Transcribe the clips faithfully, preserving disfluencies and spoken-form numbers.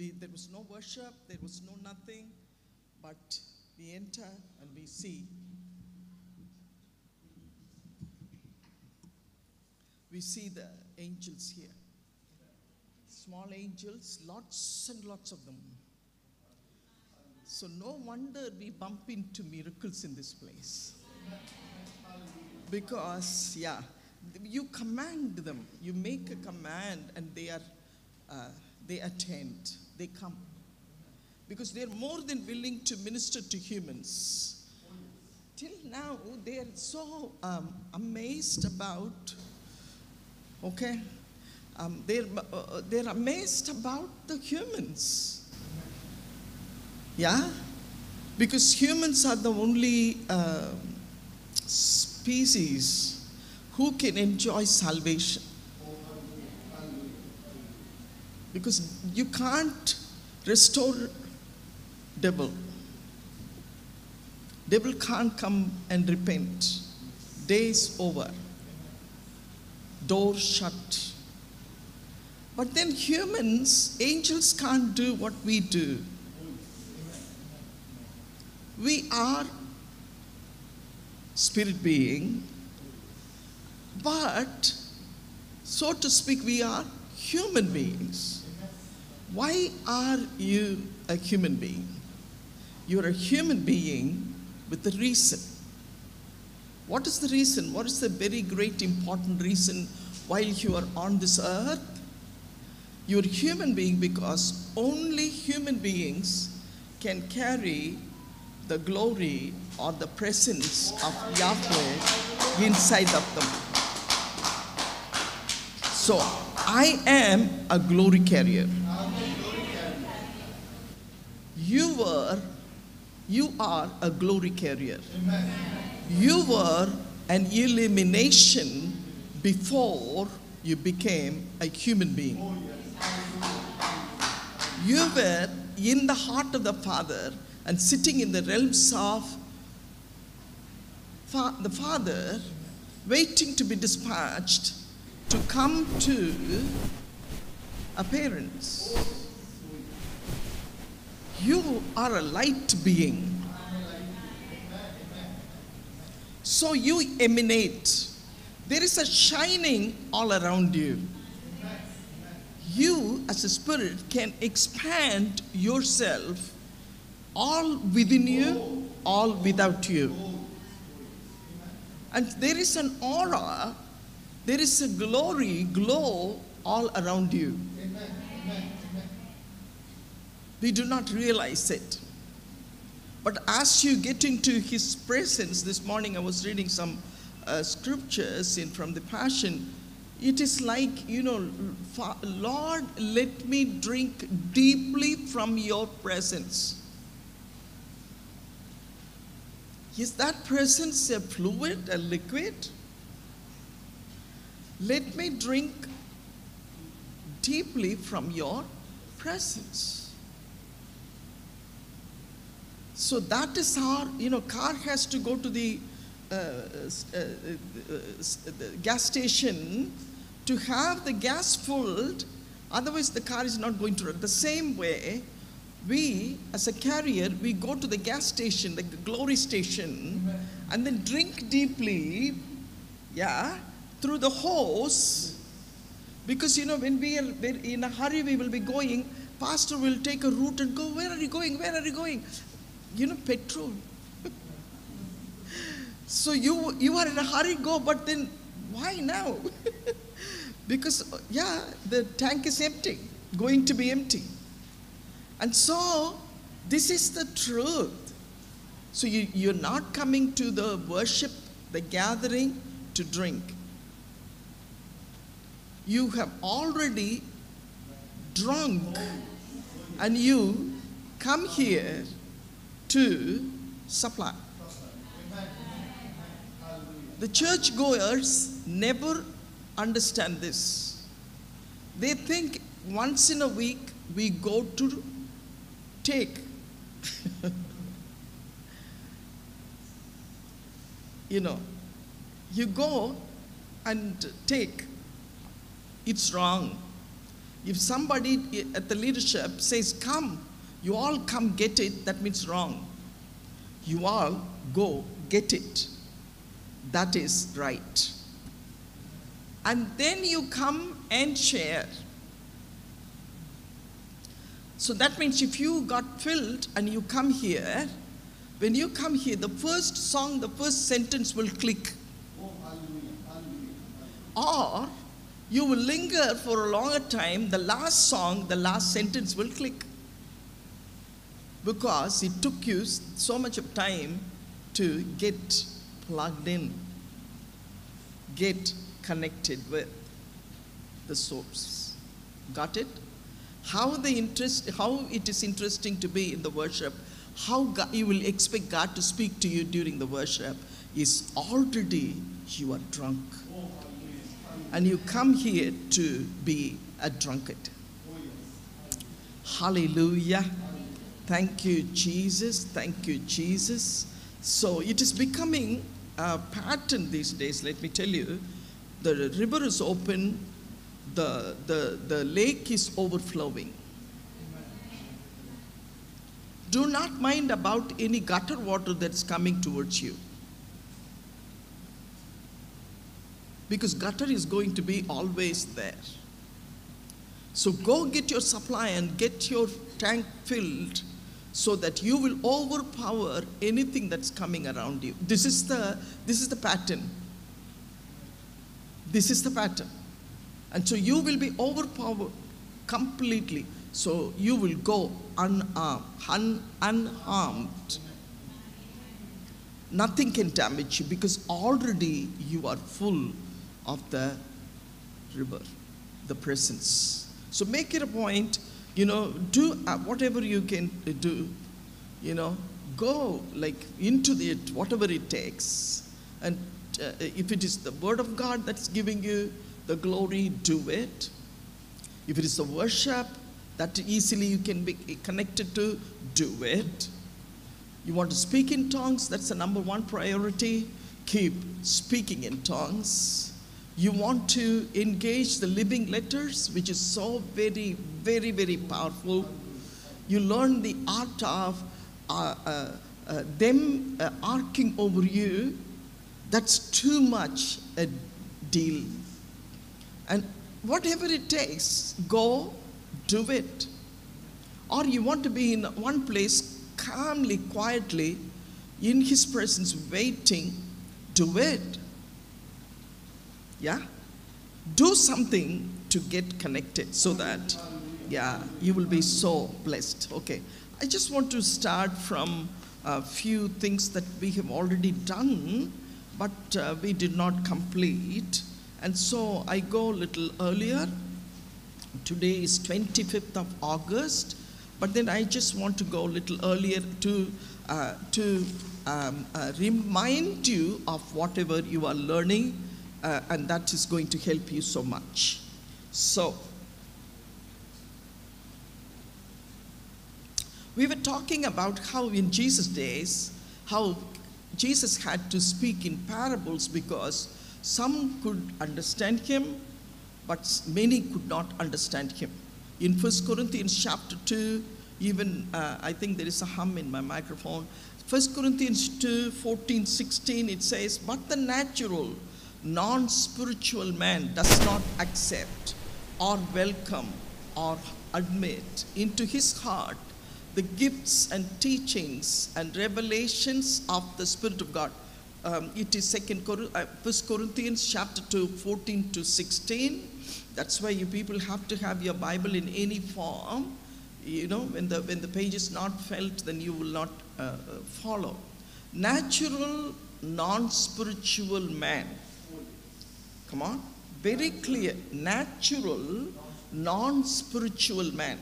we, there was no worship, there was no nothing, but we enter and we see. We see the angels here. Small angels, lots and lots of them. So no wonder we bump into miracles in this place. Because, yeah, you command them. You make a command and they are, uh, they attend, they come. Because they're more than willing to minister to humans. Till now, they're so um, amazed about, okay, um, they're, uh, they're amazed about the humans, yeah, because humans are the only uh, species who can enjoy salvation, because you can't restore devil, devil can't come and repent, day's over. Door shut. But then humans, angels can't do what we do. We are spirit being, but so to speak, we are human beings. Why are you a human being? You're a human being with a reason. What is the reason? What is the very great important reason while you are on this earth? You're a human being because only human beings can carry the glory or the presence of Yahweh inside of them. So I am a glory carrier. You were, you are a glory carrier. Amen. You were an illumination before you became a human being. You were in the heart of the Father and sitting in the realms of fa the Father, waiting to be dispatched to come to appearance. You are a light being. So you emanate. There is a shining all around you. You, as a spirit, can expand yourself all within you, all without you. And there is an aura, there is a glory, glow all around you. We do not realize it. But as you get into His presence, this morning I was reading some uh, scriptures in from the Passion. It is like, you know, Lord, let me drink deeply from your presence. Is that presence a fluid, a liquid? Let me drink deeply from your presence. So that is how, you know, car has to go to the uh, uh, uh, uh, gas station to have the gas filled, otherwise the car is not going to run. The same way, we as a carrier, we go to the gas station, like the glory station, and then drink deeply, yeah, through the hose, because, you know, when we are in a hurry, we will be going, pastor will take a route and go, where are you going, where are you going? You know, petrol. So you you are in a hurry, go, but then why now? Because, yeah, the tank is empty, going to be empty. And so, this is the truth. So you, you're not coming to the worship, the gathering, to drink. You have already drunk, and you come here to supply. The churchgoers never understand this. They think once in a week we go to take. You know, you go and take. It's wrong. If somebody at the leadership says, come, you all come get it, that means wrong. You all go get it. That is right. And then you come and share. So that means if you got filled and you come here, when you come here, the first song, the first sentence will click. Oh, hallelujah, hallelujah, hallelujah. Or you will linger for a longer time, the last song, the last sentence will click. Because it took you so much of time to get plugged in, get connected with the source. Got it? How the interest, how it is interesting to be in the worship, how God, you will expect God to speak to you during the worship is already you are drunk. And you come here to be a drunkard. Hallelujah. Thank you, Jesus. Thank you, Jesus. So it is becoming a pattern these days, let me tell you. The river is open, the, the, the lake is overflowing. Do not mind about any gutter water that's coming towards you. Because gutter is going to be always there. So go get your supply and get your tank filled so that you will overpower anything that's coming around you. This is the, this is the pattern. This is the pattern. And so you will be overpowered completely. So you will go unarmed, un, unharmed. Nothing can damage you because already you are full of the river, the presence. So make it a point, you know, do whatever you can do, you know, go like into it, whatever it takes. And uh, if it is the word of God that's giving you the glory, do it. If it is the worship that easily you can be connected to, do it. You want to speak in tongues, that's the number one priority. Keep speaking in tongues. You want to engage the living letters, which is so very, very, very powerful. You learn the art of uh, uh, uh, them uh, arcing over you. That's too much a deal. And whatever it takes, go do it. Or you want to be in one place, calmly, quietly, in his presence, waiting, do it. Yeah? Do something to get connected so that, yeah, you will be so blessed. Okay. I just want to start from a few things that we have already done, but uh, we did not complete. And so I go a little earlier. Today is twenty-fifth of August. But then I just want to go a little earlier to, uh, to um, uh, remind you of whatever you are learning, uh, and that is going to help you so much. So, we were talking about how in Jesus' days, how Jesus had to speak in parables because some could understand him, but many could not understand him. In First Corinthians chapter two, even, uh, I think there is a hum in my microphone. First Corinthians two, fourteen, sixteen, it says, but the natural, non-spiritual man does not accept or welcome or admit into his heart the gifts and teachings and revelations of the Spirit of God. Um, it is First Corinthians chapter two, fourteen to sixteen. That's why you people have to have your Bible in any form. You know, when the, when the page is not felt, then you will not uh, follow. Natural, non-spiritual man. Come on. Very clear. Natural, non-spiritual man.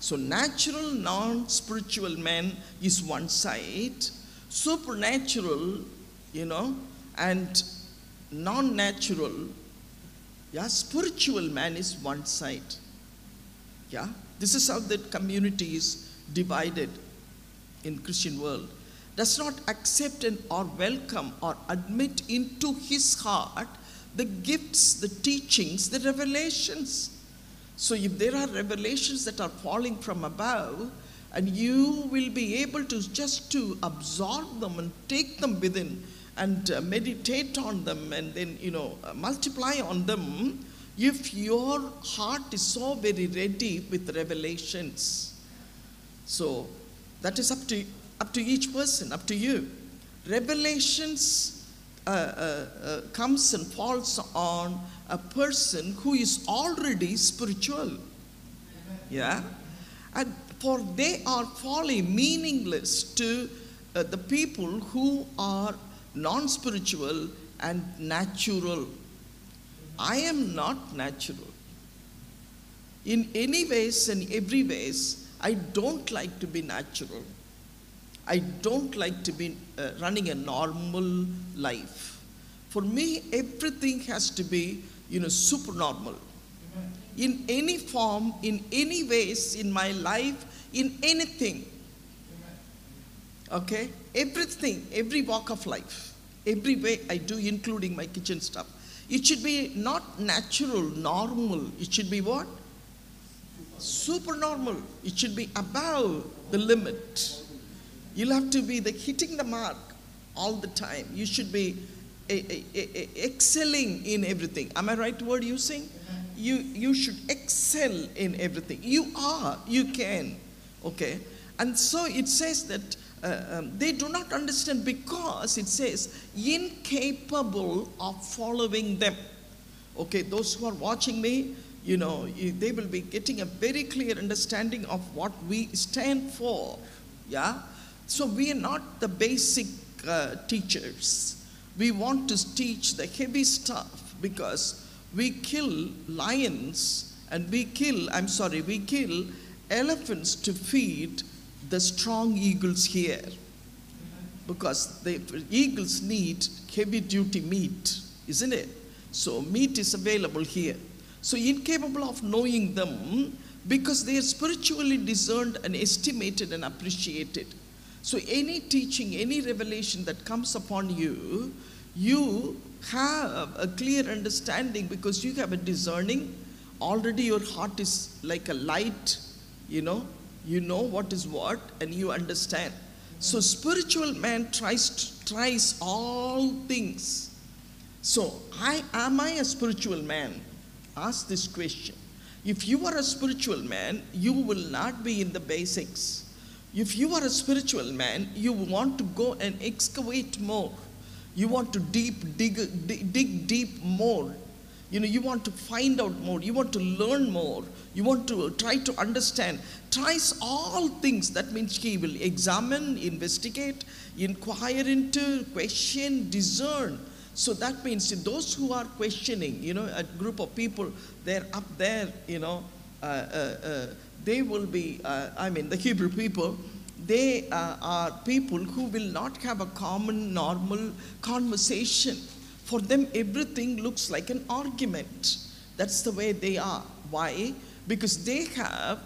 So natural, non-spiritual man is one side. Supernatural, you know, and non-natural. Yeah, spiritual man is one side. Yeah, this is how the community is divided in Christian world. Does not accept and or welcome or admit into his heart the gifts, the teachings, the revelations So if there are revelations that are falling from above, and you will be able to just to absorb them and take them within and uh, meditate on them and then, you know, uh, multiply on them, if your heart is so very ready with revelations. So that is up to, up to each person, up to you. Revelations uh, uh, uh, comes and falls on a person who is already spiritual. Yeah? And for they are folly, meaningless to uh, the people who are non-spiritual and natural. I am not natural. In any ways and every ways, I don't like to be natural. I don't like to be uh, running a normal life. For me, everything has to be, you know, supernormal. In any form, in any ways, in my life, in anything. Okay? Everything, every walk of life, every way I do, including my kitchen stuff. It should be not natural, normal. It should be what? Supernormal. It should be above the limit. You'll have to be the hitting the mark all the time. You should be a, a, a, a excelling in everything. Am I right word using? You, you should excel in everything. You are. You can. Okay. And so it says that Uh, um, they do not understand because it says incapable of following them. Okay, those who are watching me, you know, you, they will be getting a very clear understanding of what we stand for. Yeah, so we are not the basic uh, teachers. We want to teach the heavy stuff because we kill lions and we kill, I'm sorry, we kill elephants to feed the strong eagles here, because the eagles need heavy duty meat, isn't it? So meat is available here. So incapable of knowing them because they are spiritually discerned and estimated and appreciated. So any teaching, any revelation that comes upon you, you have a clear understanding because you have a discerning. Already your heart is like a light, you know. You know what is what and you understand. So spiritual man tries tries all things. So I, am I a spiritual man? Ask this question. If you are a spiritual man, you will not be in the basics. If you are a spiritual man, you want to go and excavate more. You want to deep dig, dig deep more. You know, you want to find out more. You want to learn more. You want to try to understand. Tries all things. That means he will examine, investigate, inquire into, question, discern. So that means those who are questioning, you know, a group of people, they're up there, you know, uh, uh, uh, they will be, uh, I mean, the Hebrew people, they uh, are people who will not have a common, normal conversation. For them, everything looks like an argument. That's the way they are. Why? Because they have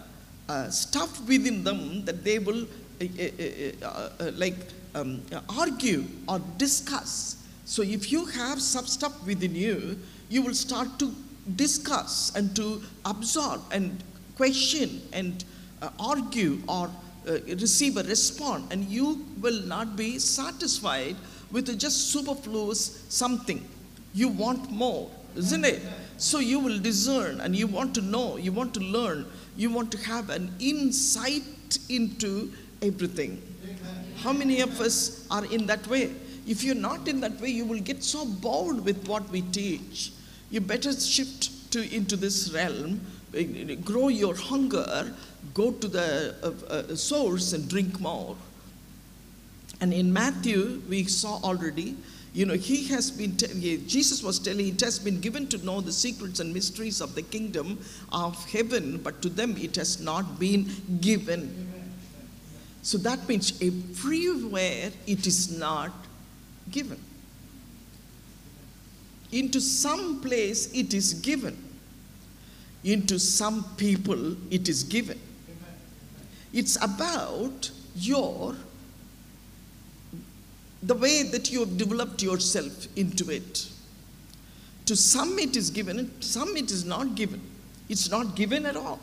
uh, stuff within them that they will uh, uh, uh, uh, like um, argue or discuss. So if you have some stuff within you, you will start to discuss and to absorb and question and uh, argue or uh, receive a response, and you will not be satisfied with just superfluous something. You want more, isn't it? So you will discern and you want to know, you want to learn, you want to have an insight into everything. How many of us are in that way? If you're not in that way, you will get so bored with what we teach. You better shift to into this realm, grow your hunger, go to the uh, uh, source and drink more. And in Matthew, we saw already, you know, he has been, Jesus was telling, it has been given to know the secrets and mysteries of the kingdom of heaven, but to them it has not been given. So that means everywhere it is not given. Into some place it is given. Into some people it is given. It's about your the way that you have developed yourself into it. To some it is given, to some it is not given. It's not given at all.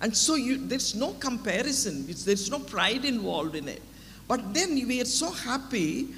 And so you, there's no comparison. It's, there's no pride involved in it. But then we are so happy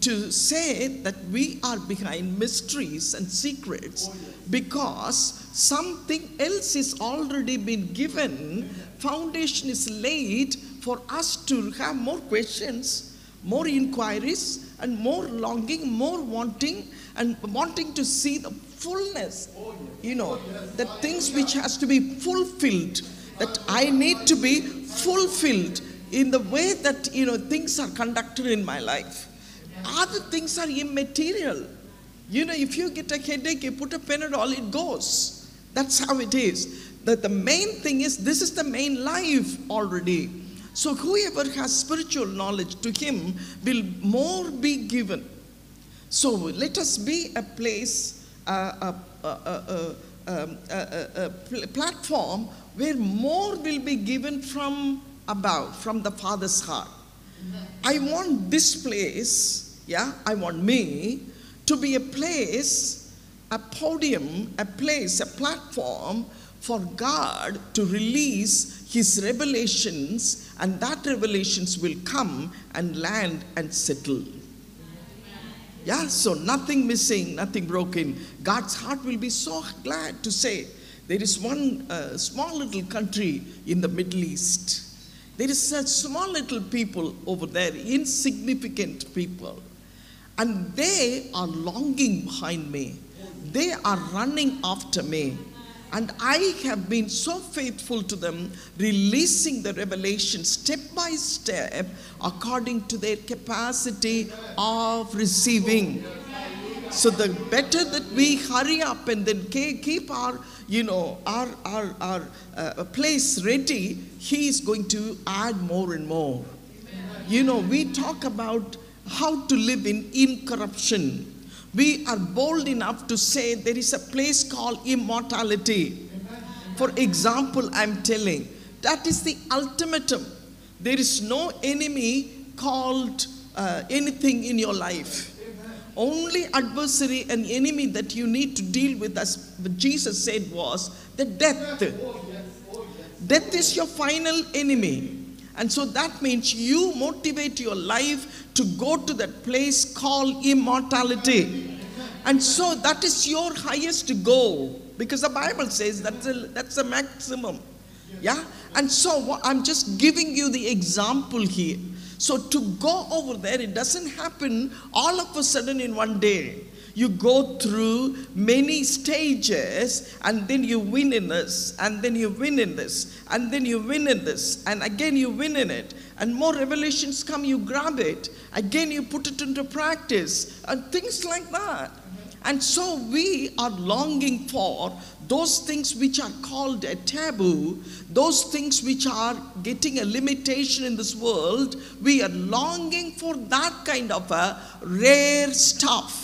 to say that we are behind mysteries and secrets because something else is already been given. Foundation is laid for us to have more questions, more inquiries, and more longing, more wanting, and wanting to see the fullness, you know, the things which has to be fulfilled, that I need to be fulfilled in the way that, you know, things are conducted in my life. Other things are immaterial. You know, if you get a headache, you put a Panadol, it goes. That's how it is. That the main thing is, this is the main life already. So whoever has spiritual knowledge, to him will more be given. So let us be a place, uh, a, a, a, a, a, a, a platform where more will be given from above, from the Father's heart. I want this place, yeah, I want me to be a place, a podium, a place, a platform for God to release His revelations, and that revelations will come and land and settle. Yeah, so nothing missing, nothing broken. God's heart will be so glad to say, there is one uh, small little country in the Middle East. There is such small little people over there, insignificant people. And they are longing behind me. They are running after me. And I have been so faithful to them, releasing the revelation step by step according to their capacity of receiving. So the better that we hurry up and then keep our, you know, our, our, our uh, place ready, He is going to add more and more. Amen. You know, we talk about how to live in incorruption. We are bold enough to say there is a place called immortality. For example, I'm telling, that is the ultimatum. There is no enemy called uh, anything in your life. Only adversary and enemy that you need to deal with, as Jesus said, was the death. Death is your final enemy. And so that means you motivate your life to go to that place called immortality. And so that is your highest goal, because the Bible says that's a, that's a maximum. Yeah. And so I'm just giving you the example here. So to go over there, it doesn't happen all of a sudden in one day. You go through many stages, and then you win in this, and then you win in this, and then you win in this, and again you win in it. And more revelations come, you grab it. Again you put it into practice, and things like that. And so we are longing for those things which are called a taboo, those things which are getting a limitation in this world. We are longing for that kind of a rare stuff.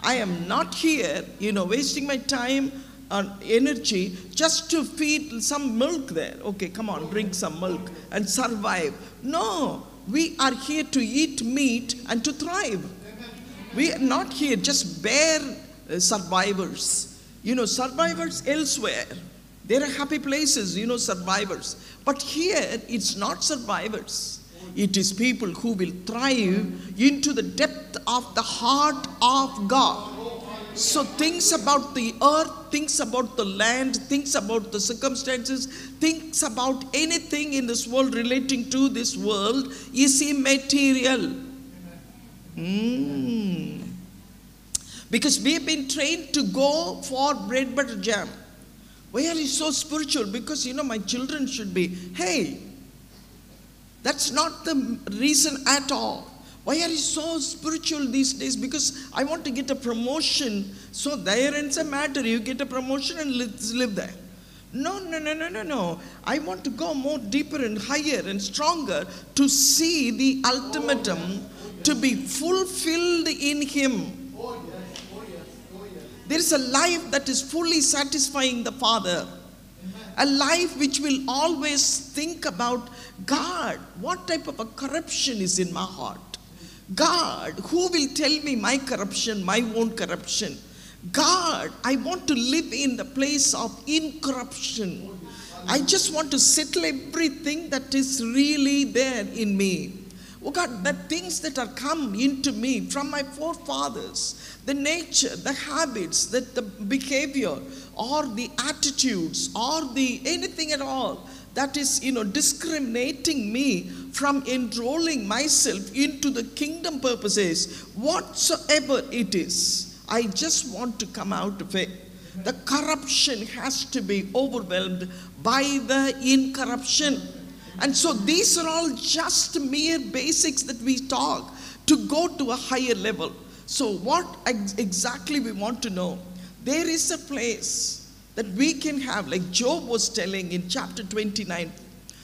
I am not here, you know, wasting my time and energy just to feed some milk there. Okay, come on, drink some milk and survive. No, we are here to eat meat and to thrive. We are not here just bare uh, survivors. You know, survivors elsewhere. There are happy places, you know, survivors. But here, it's not survivors. It is people who will thrive into the depth of the heart of God. So things about the earth, things about the land, things about the circumstances, things about anything in this world relating to this world is immaterial. Mm. Because we have been trained to go for bread, butter, jam. Why are you so spiritual? Because, you know, my children should be. Hey, that's not the reason at all. Why are you so spiritual these days? Because I want to get a promotion. So there ends a matter. You get a promotion and let's live there. No, no, no, no, no, no. I want to go more deeper and higher and stronger to see the ultimatum. Oh, yeah. To be fulfilled in Him. Oh, yes. Oh, yes. Oh, yes. There is a life that is fully satisfying the Father. Amen. A life which will always think about, God, what type of a corruption is in my heart? God, who will tell me my corruption, my own corruption? God, I want to live in the place of incorruption. I just want to settle everything that is really there in me. Oh God, the things that are come into me from my forefathers, the nature, the habits, the, the behavior, or the attitudes, or the anything at all that is, you know, discriminating me from enrolling myself into the kingdom purposes, whatsoever it is, I just want to come out of it. The corruption has to be overwhelmed by the incorruption. And so these are all just mere basics that we talk to go to a higher level. So what ex exactly we want to know? There is a place that we can have, like Job was telling in chapter twenty-nine,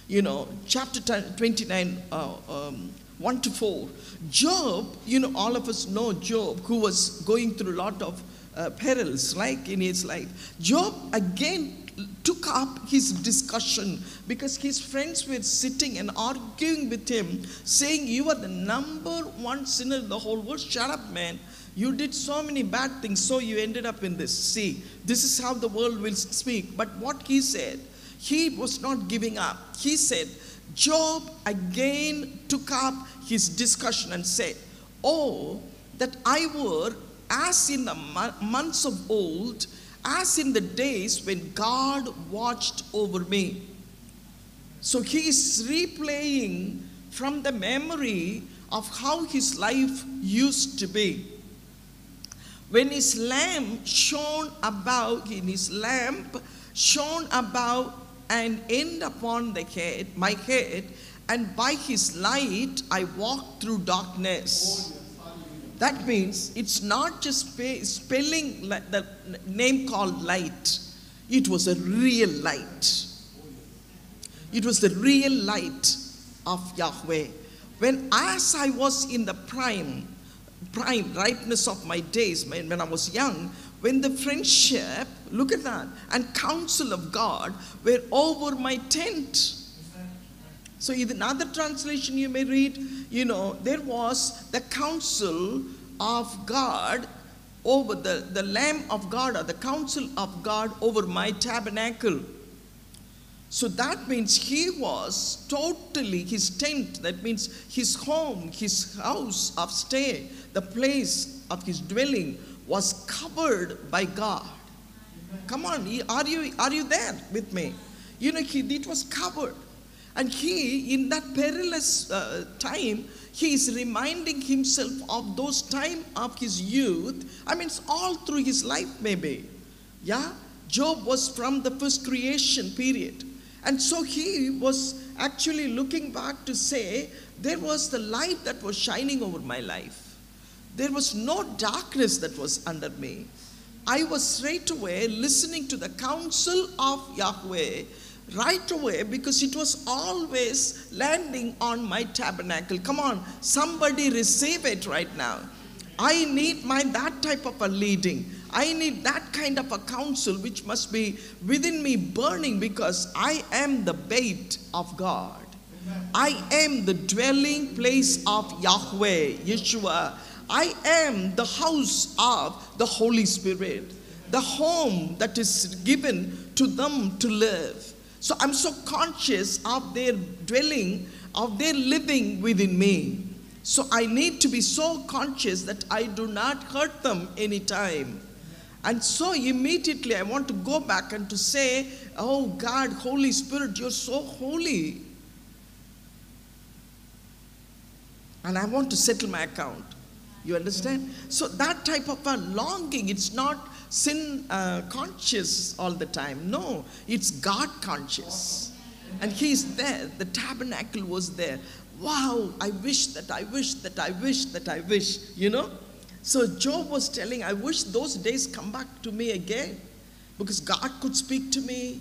you know, chapter twenty-nine, uh, um, one to four. Job, you know, all of us know Job, who was going through a lot of uh, perils, like in his life. Job, again, took up his discussion because his friends were sitting and arguing with him, saying, you are the number one sinner in the whole world. Shut up, man. You did so many bad things, so you ended up in this. See, this is how the world will speak. But what he said, he was not giving up. He said, Job again took up his discussion and said, oh, that I were as in the months of old, as in the days when God watched over me. So he is replaying from the memory of how his life used to be. When his lamp shone above, in his lamp shone above and end upon the head, my head, and by his light I walked through darkness. That means it's not just spelling the name called light. It was a real light. It was the real light of Yahweh. When as I was in the prime, prime ripeness of my days, when I was young, when the friendship, look at that, and counsel of God were over my tent. So in another translation you may read, you know, there was the counsel of God over the, the Lamb of God, or the counsel of God over my tabernacle. So that means he was totally, his tent, that means his home, his house of stay, the place of his dwelling was covered by God. Come on, are you, are you there with me? You know, he, it was covered. And he, in that perilous uh, time, he is reminding himself of those time of his youth. I mean, it's all through his life, maybe. Yeah? Job was from the first creation period. And so he was actually looking back to say, there was the light that was shining over my life. There was no darkness that was under me. I was straight away listening to the counsel of Yahweh, right away, because it was always landing on my tabernacle. Come on, somebody receive it right now. I need my that type of a leading. I need that kind of a counsel which must be within me burning, because I am the bait of God. I am the dwelling place of Yahweh, Yeshua. I am the house of the Holy Spirit, the home that is given to them to live. So I'm so conscious of their dwelling, of their living within me. So I need to be so conscious that I do not hurt them anytime. And so immediately I want to go back and to say, oh God, Holy Spirit, you're so holy. And I want to settle my account. You understand? So that type of a longing, it's not sin uh, conscious all the time. No, it's God conscious. And he's there. The tabernacle was there. Wow, I wish that, I wish that, I wish that, I wish, you know. So Job was telling, I wish those days come back to me again, because God could speak to me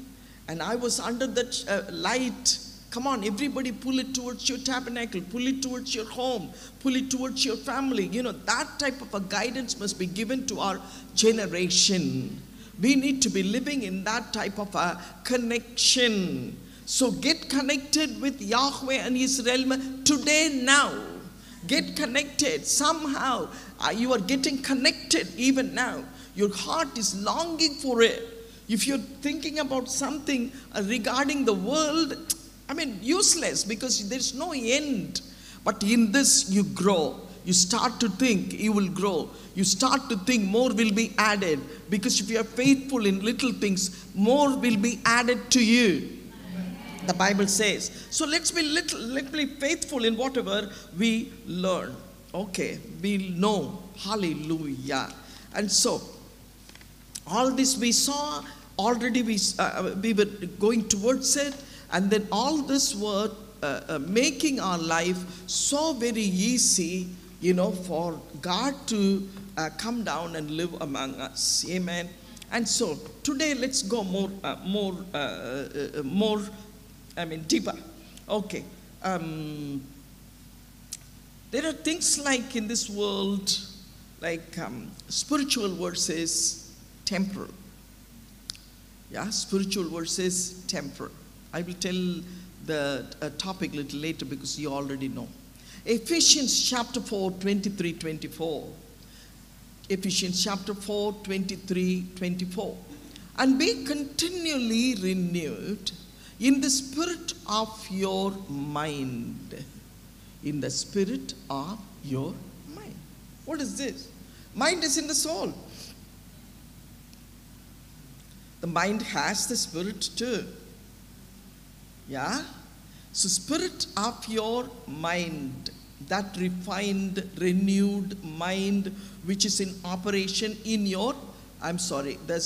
and I was under that uh, light. Come on, everybody pull it towards your tabernacle, pull it towards your home, pull it towards your family. You know, that type of a guidance must be given to our generation. We need to be living in that type of a connection. So get connected with Yahweh and his realm today now. Get connected somehow. You are getting connected even now. Your heart is longing for it. If you're thinking about something regarding the world, I mean, useless, because there's no end. But in this, you grow. You start to think, you will grow. You start to think more will be added. Because if you are faithful in little things, more will be added to you. The Bible says. So let's be little, let's be faithful in whatever we learn. Okay, we know. Hallelujah. And so, all this we saw, already we, uh, we were going towards it. And then all this were uh, uh, making our life so very easy, you know, for God to uh, come down and live among us. Amen. And so today let's go more, uh, more, uh, uh, more, I mean, deeper. Okay. Um, there are things like in this world, like um, spiritual versus temporal. Yeah, spiritual versus temporal. I will tell the uh, topic a little later because you already know. Ephesians chapter four, twenty-three, twenty-four. Ephesians chapter four, twenty-three, twenty-four. And be continually renewed in the spirit of your mind. In the spirit of your mind. What is this? Mind is in the soul. The mind has the spirit too. Yeah, so spirit of your mind, that refined, renewed mind, which is in operation in your, I'm sorry, the,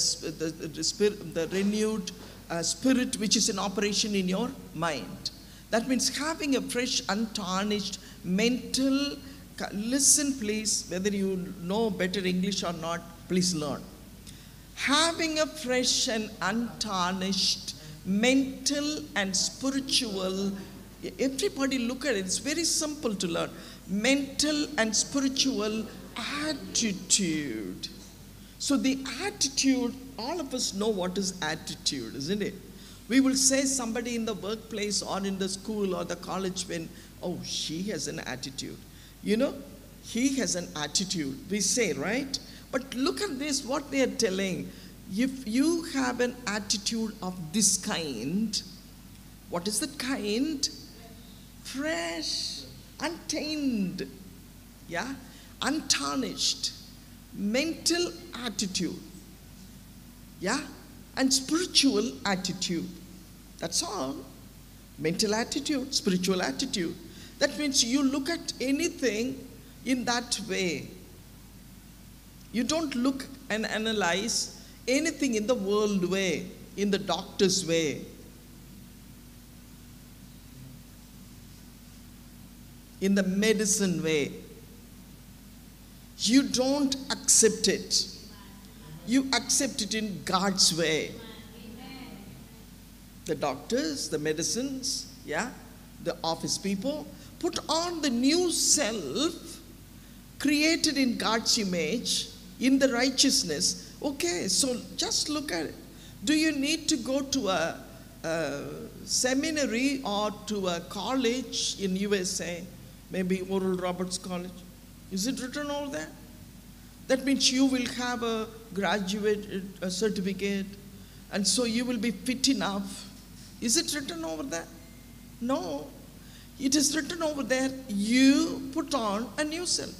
the, the, spirit, the renewed uh, spirit, which is in operation in your mind. That means having a fresh, untarnished mental, listen please, whether you know better English or not, please learn. Having a fresh and untarnished mental and spiritual, everybody look at it, it's very simple to learn. Mental and spiritual attitude. So the attitude, all of us know what is attitude, isn't it? We will say somebody in the workplace or in the school or the college when, oh, she has an attitude. You know, he has an attitude, we say, right? But look at this, what they are telling. If you have an attitude of this kind, what is that kind? Fresh, untainted, yeah, untarnished, mental attitude, yeah, and spiritual attitude. That's all. Mental attitude, spiritual attitude. That means you look at anything in that way. You don't look and analyze anything in the world way, in the doctor's way, in the medicine way. You don't accept it. You accept it in God's way. The doctors, the medicines, yeah, the office people, put on the new self created in God's image, in the righteousness. Okay, so just look at it. Do you need to go to a, a seminary or to a college in U S A? Maybe Oral Roberts College. Is it written all that? That means you will have a graduate a certificate and so you will be fit enough. Is it written over there? No. It is written over there, you put on a new self.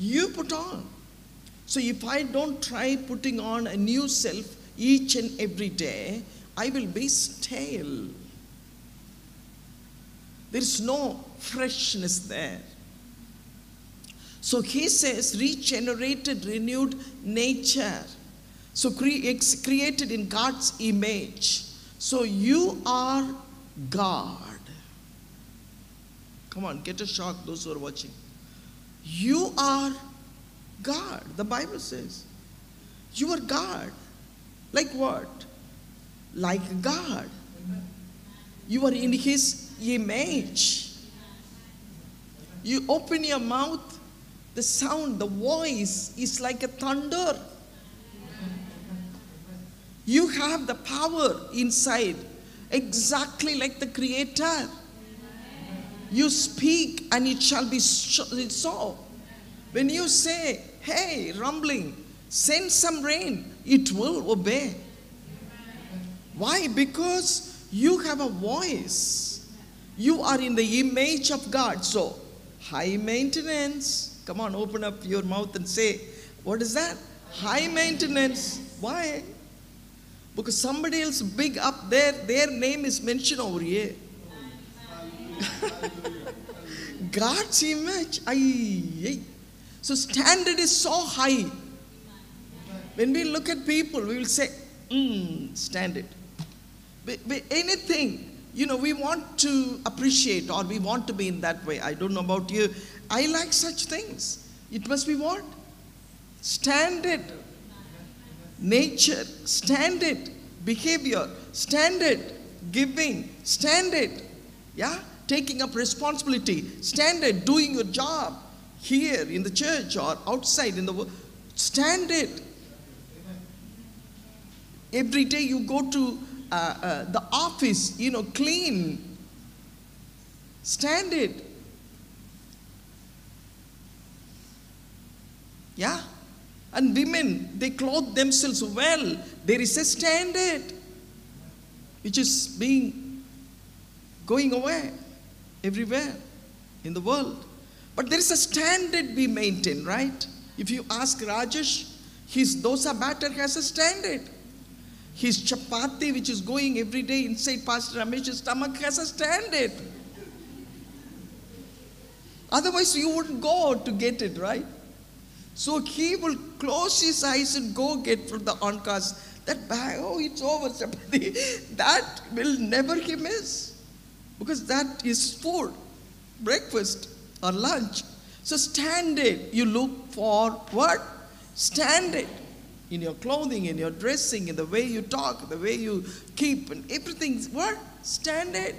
You put on. So if I don't try putting on a new self each and every day, I will be stale. There is no freshness there. So he says, regenerated, renewed nature. So cre- created in God's image. So you are God. Come on, get a shock, those who are watching. You are God, the Bible says. You are God. Like what? Like God. You are in His image. You open your mouth, the sound, the voice is like a thunder. You have the power inside, exactly like the Creator. You speak and it shall be so. When you say, Hey, rumbling, send some rain. It will obey. Why? Because you have a voice. You are in the image of God. So, high maintenance. Come on, open up your mouth and say, what is that? High maintenance. Why? Because somebody else big up there, their name is mentioned over here. God's image. Aye. So standard is so high. When we look at people, we will say, mm, standard. But, but anything, you know, we want to appreciate or we want to be in that way. I don't know about you. I like such things. It must be what? Standard. Nature. Standard. Behavior. Standard. Giving. Standard. Yeah? Taking up responsibility. Standard. Doing your job. Here in the church or outside in the world. Standard. Every day you go to uh, uh, the office, you know, clean. Standard. Yeah? And women, they clothe themselves well. There is a standard which is being going away everywhere in the world. But there is a standard we maintain, right? If you ask Rajesh, his dosa batter has a standard. His chapati, which is going every day inside Pastor Ramesh's stomach, has a standard. Otherwise, you wouldn't go to get it, right? So he will close his eyes and go get from the oncast. That bag, oh, it's over, chapati. That will never he miss. Because that is food, breakfast or lunch. So standard, you look for what? Standard. In your clothing, in your dressing, in the way you talk, the way you keep, and everything's what? Standard.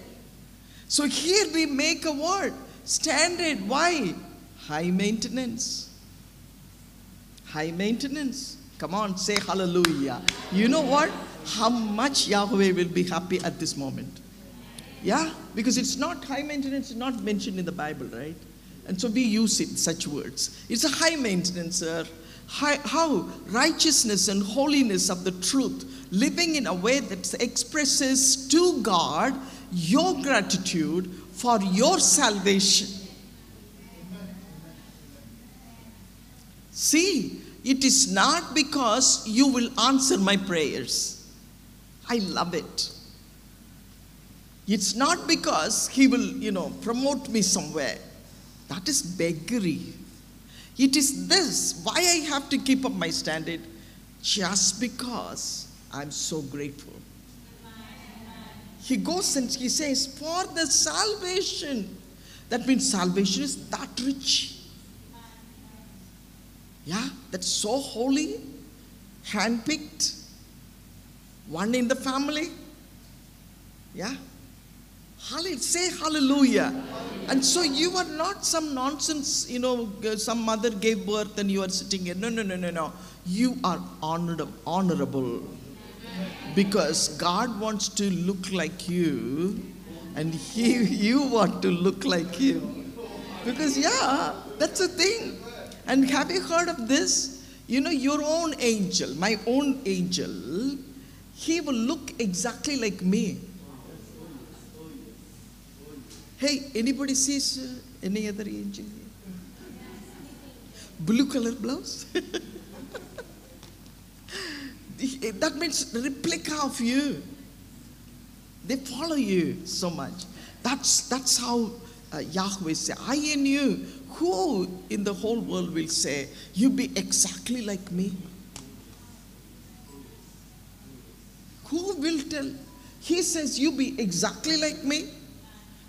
So here we make a word. Standard. Why? High maintenance. High maintenance. Come on, say hallelujah. You know what? How much Yahweh will be happy at this moment. Yeah? Because it's not high maintenance, it's not mentioned in the Bible, right? And so we use it, such words. It's a high maintenance, sir. High, how? Righteousness and holiness of the truth. Living in a way that expresses to God your gratitude for your salvation. See, it is not because you will answer my prayers. I love it. It's not because he will, you know, promote me somewhere. That is beggary. It is this. Why I have to keep up my standard? Just because I'm so grateful. He goes and he says, for the salvation. That means salvation is that rich. Yeah, that's so holy, handpicked, one in the family. Yeah, say hallelujah. Hallelujah. And so you are not some nonsense, you know, some mother gave birth and you are sitting here. No, no, no, no, no. You are honorable, honorable because God wants to look like you and he, you want to look like him. Because yeah, that's the thing. And have you heard of this? You know, your own angel, my own angel, he will look exactly like me. Hey, anybody sees uh, any other angel here? Blue color blouse? That means replica of you. They follow you so much. That's, that's how uh, Yahweh said, I in you. Who in the whole world will say, you be exactly like me? Who will tell? He says, you be exactly like me?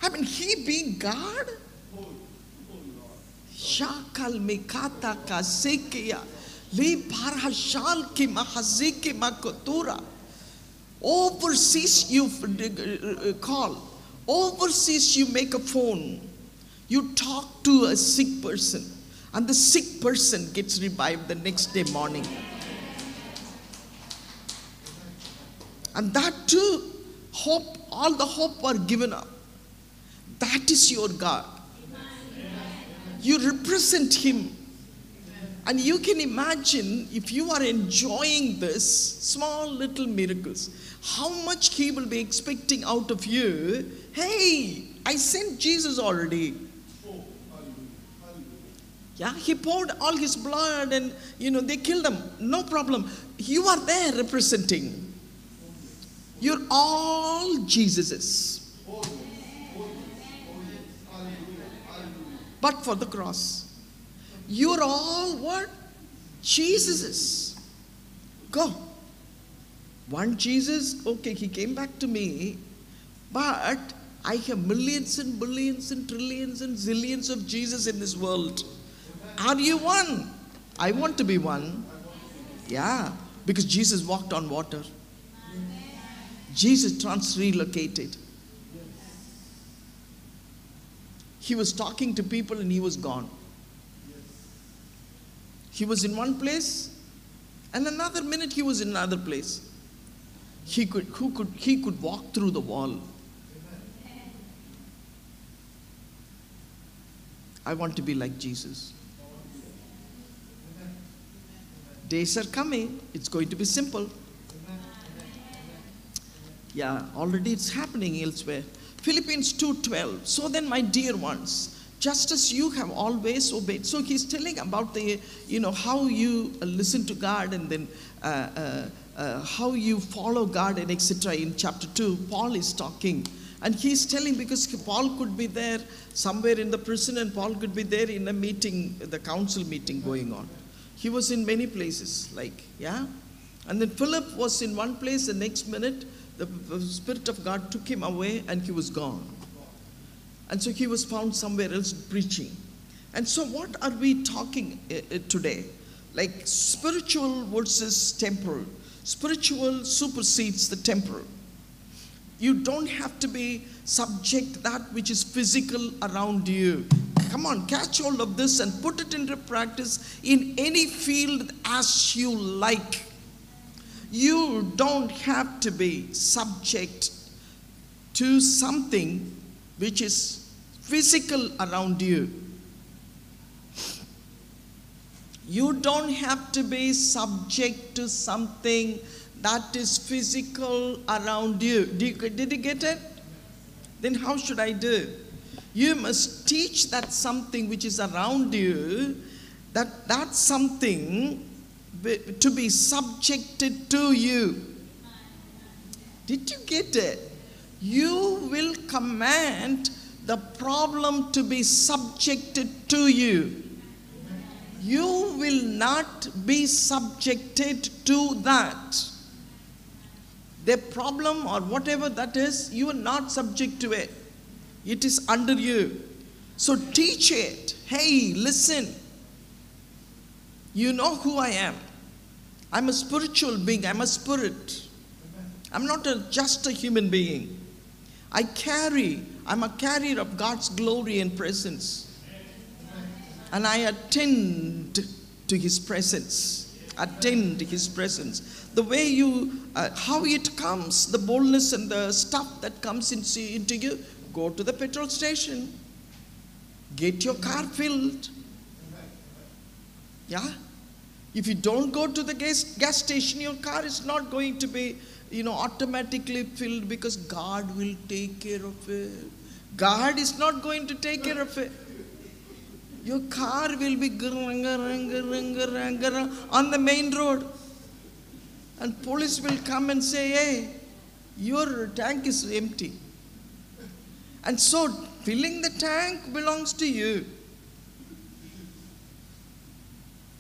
I mean, he being God? Overseas you call. Overseas you make a phone. You talk to a sick person, and the sick person gets revived the next day morning. And that too, hope, all the hope were given up. That is your God. You represent him. And you can imagine, if you are enjoying this, small little miracles, how much he will be expecting out of you. Hey, I sent Jesus already. Yeah, he poured all his blood and, you know, they killed him. No problem. You are there representing. You're all Jesus's. But for the cross. You're all what? Jesus's. Go. One Jesus, okay, he came back to me, but I have millions and billions and trillions and zillions of Jesus in this world. Are you one? I want to be one. Yeah, because Jesus walked on water. Jesus trans-relocated. He was talking to people and he was gone. He was in one place, and another minute he was in another place. He could, who could, he could walk through the wall. I want to be like Jesus. Days are coming. It's going to be simple. Yeah, already it's happening elsewhere. Philippians two twelve. So then, my dear ones, just as you have always obeyed. So he's telling about the, you know, how you listen to God and then uh, uh, uh, how you follow God and et cetera. In chapter two, Paul is talking. And he's telling, because Paul could be there somewhere in the prison and Paul could be there in a meeting, the council meeting going on. He was in many places, like, yeah. And then Philip was in one place, the next minute, the Spirit of God took him away and he was gone. And so he was found somewhere else preaching. And so what are we talking uh, today? Like spiritual versus temporal. Spiritual supersedes the temporal. You don't have to be subject to that which is physical around you. Come on, catch hold of this and put it into practice in any field as you like. You don't have to be subject to something which is physical around you. You don't have to be subject to something that is physical around you. Did you, did you get it? Then how should I do? You must teach that something which is around you, that that something to be subjected to you. Did you get it? You will command the problem to be subjected to you. You will not be subjected to that. The problem or whatever that is, you are not subject to it. It is under you. So teach it. Hey, listen. You know who I am. I'm a spiritual being. I'm a spirit. I'm not a, just a human being. I carry, I'm a carrier of God's glory and presence. And I attend to His presence. Attend to His presence. The way you, uh, how it comes, the boldness and the stuff that comes into, into you, go to the petrol station. Get your car filled. Yeah? If you don't go to the gas, gas station, your car is not going to be, you know, automatically filled, because God will take care of it. God is not going to take care of it. Your car will be on the main road. And police will come and say, hey, your tank is empty. And so filling the tank belongs to you.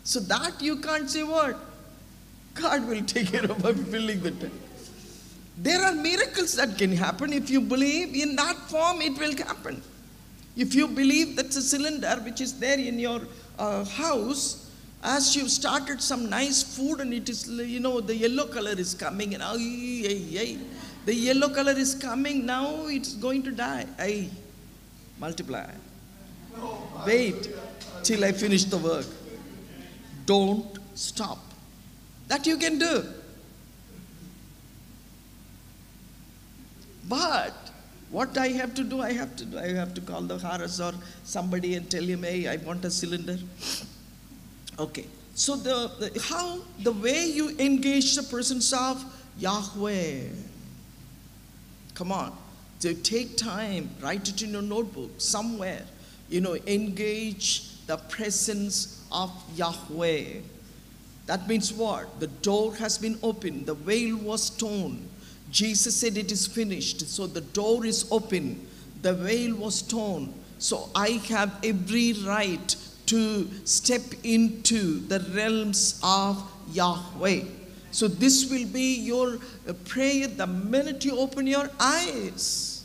So that you can't say what? God will take care of filling the tank. There are miracles that can happen. If you believe in that form, it will happen. If you believe that's a cylinder which is there in your uh, house, as you've started some nice food and it is, you know, the yellow color is coming, and ay, ay, ay, the yellow color is coming, now it's going to die. Ay, multiply. Wait till I finish the work. Don't stop. That you can do. But what I have to do, I have to do, I have to call the Haras or somebody and tell him, hey, I want a cylinder. Okay. So the, the how the way you engage the presence of Yahweh. Come on. So take time, write it in your notebook somewhere. You know, engage the presence of Yahweh. That means what? The door has been opened. The veil was torn. Jesus said it is finished. So the door is open. The veil was torn. So I have every right to step into the realms of Yahweh. So this will be your prayer the minute you open your eyes.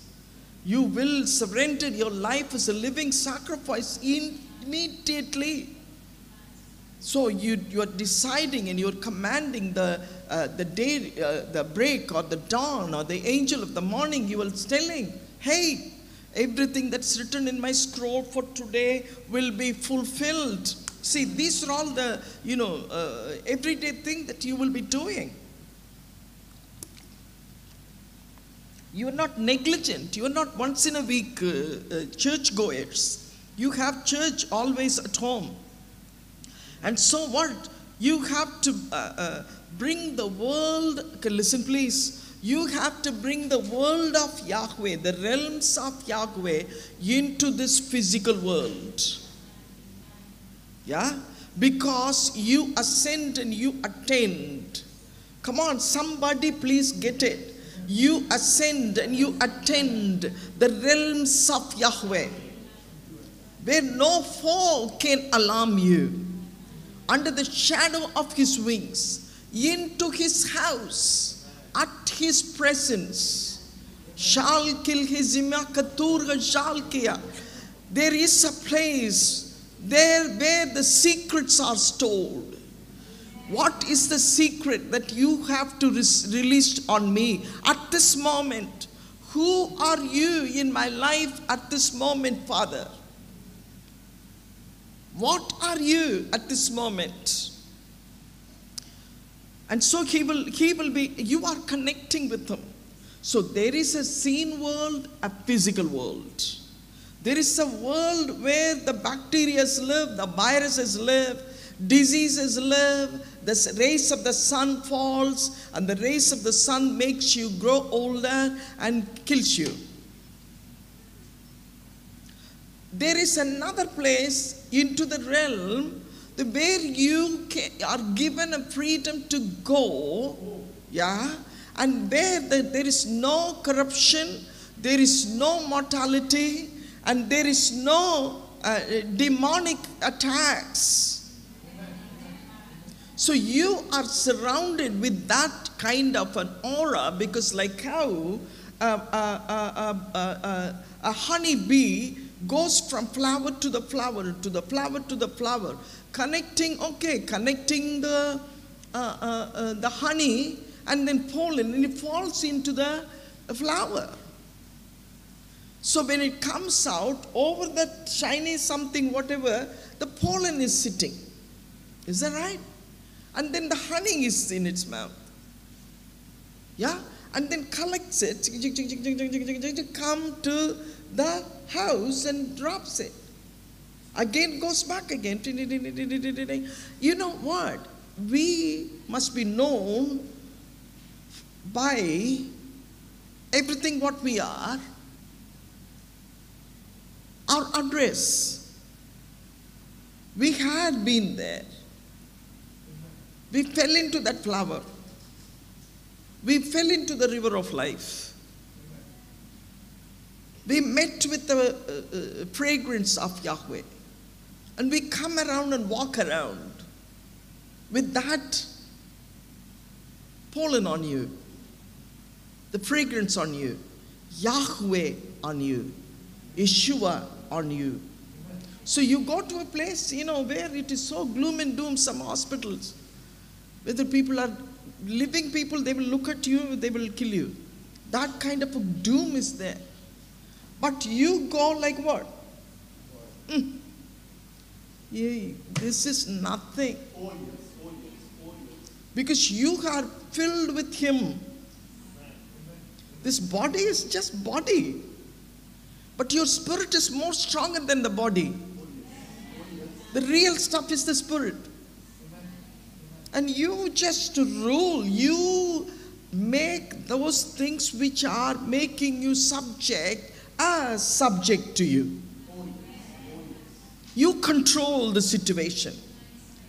You will surrender your life as a living sacrifice immediately. So you, you are deciding and you are commanding the, uh, the day, uh, the break or the dawn or the angel of the morning. You are telling, hey, everything that's written in my scroll for today will be fulfilled. See, these are all the, you know, uh, everyday thing that you will be doing. You are not negligent. You are not once in a week uh, uh, churchgoers. You have church always at home. And so what? You have to uh, uh, bring the world, okay, listen please. You have to bring the world of Yahweh, the realms of Yahweh, into this physical world. Yeah? Because you ascend and you attend. Come on, somebody please get it. You ascend and you attend the realms of Yahweh, where no foe can alarm you. Under the shadow of his wings, into his house, at his presence. There is a place there where the secrets are stored. What is the secret that you have to release on me at this moment? Who are you in my life at this moment, Father? What are you at this moment? And so he will, he will be, you are connecting with him. So there is a seen world, a physical world. There is a world where the bacteria live, the viruses live, diseases live, the rays of the sun falls, and the rays of the sun makes you grow older and kills you. There is another place into the realm where you are given a freedom to go, yeah, and where there is no corruption, there is no mortality, and there is no uh, demonic attacks. So you are surrounded with that kind of an aura, because like how uh, uh, uh, uh, uh, a honeybee goes from flower to the flower, to the flower to the flower, connecting, okay, connecting the, uh, uh, uh, the honey and then pollen, and it falls into the flower. So when it comes out, over that shiny something, whatever, the pollen is sitting. Is that right? And then the honey is in its mouth. Yeah? And then collects it, come to the house and drops it. Again goes back again. You know what? We must be known by everything what we are, our address. We had been there. We fell into that flower. We fell into the river of life. We met with the uh, uh, fragrance of Yahweh. And we come around and walk around with that pollen on you, the fragrance on you, Yahweh on you, Yeshua on you. So you go to a place, you know, where it is so gloom and doom, some hospitals, whether people are living people, they will look at you, they will kill you. That kind of a doom is there. But you go like what? Mm. Yeah, this is nothing. Because you are filled with him. This body is just body. But your spirit is more stronger than the body. The real stuff is the spirit. And you just rule, you make those things which are making you subject are subject to you. You control the situation.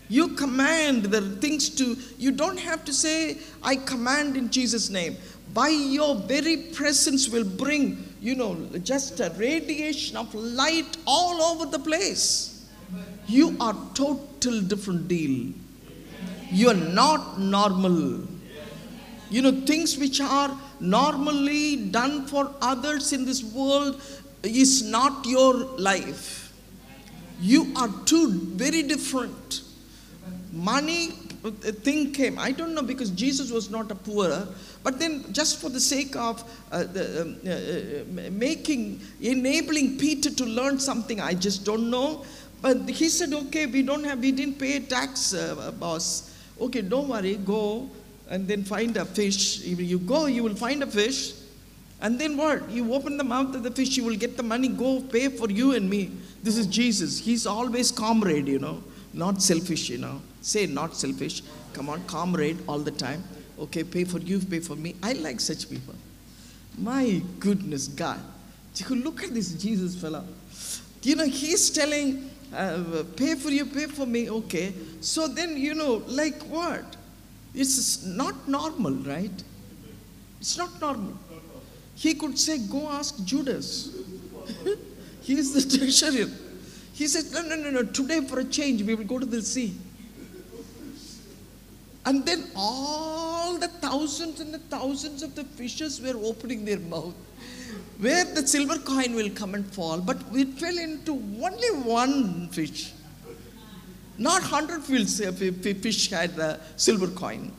You command the things to, you don't have to say, I command in Jesus' name. By your very presence will bring, you know, just a radiation of light all over the place. You are total different deal. You are not normal. You know, things which are normally done for others in this world is not your life. You are two very different. Money thing came. I don't know, because Jesus was not a poorer. But then just for the sake of uh, the, uh, uh, making, enabling Peter to learn something, I just don't know. But he said, okay, we don't have, we didn't pay a tax, uh, boss. Okay, don't worry, go and then find a fish. If you go, you will find a fish. And then what? You open the mouth of the fish, you will get the money, go pay for you and me. This is Jesus. He's always comrade, you know, not selfish, you know. Say not selfish. Come on, comrade all the time. Okay, pay for you, pay for me. I like such people. My goodness, God. Look at this Jesus fellow. You know, he's telling, uh, pay for you, pay for me. Okay. So then, you know, like what? It's not normal, right? It's not normal. He could say, go ask Judas. He is the treasurer. He said, no, no, no, no, today for a change, we will go to the sea. And then all the thousands and the thousands of the fishes were opening their mouth, where the silver coin will come and fall. But it fell into only one fish. Not hundred fish had the silver coin.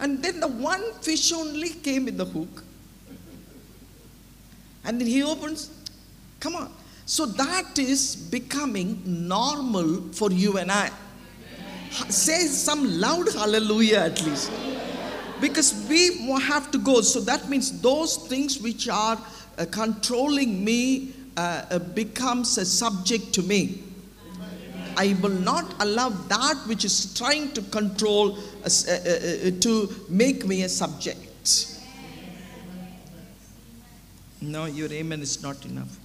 And then the one fish only came in the hook. And then he opens, come on. So that is becoming normal for you and I. Amen. Say some loud hallelujah at least. Because we have to go. So that means those things which are uh, controlling me uh, uh, becomes a subject to me. I will not allow that which is trying to control, uh, uh, uh, to make me a subject. No, your amen is not enough.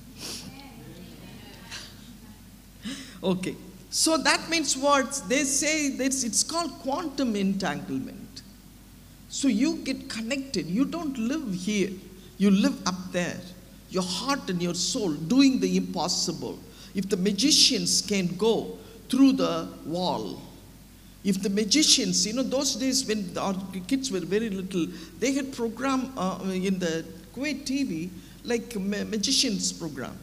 Okay. So that means what? They say this, it's called quantum entanglement. So you get connected. You don't live here. You live up there. Your heart and your soul doing the impossible. If the magicians can go through the wall. If the magicians, you know, those days when our kids were very little, they had program uh, in the Kuwait T V, like ma magicians program.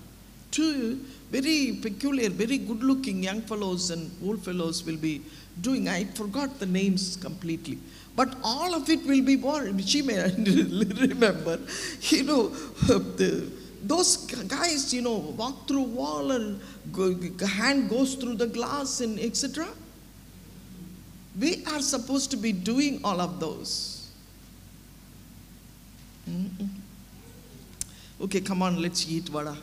Two very peculiar, very good-looking young fellows and old fellows will be doing. I forgot the names completely. But all of it will be born. She may remember, you know, the... Those guys, you know, walk through wall and go, hand goes through the glass and et cetera. We are supposed to be doing all of those. Mm-mm. Okay, come on, let's eat vada.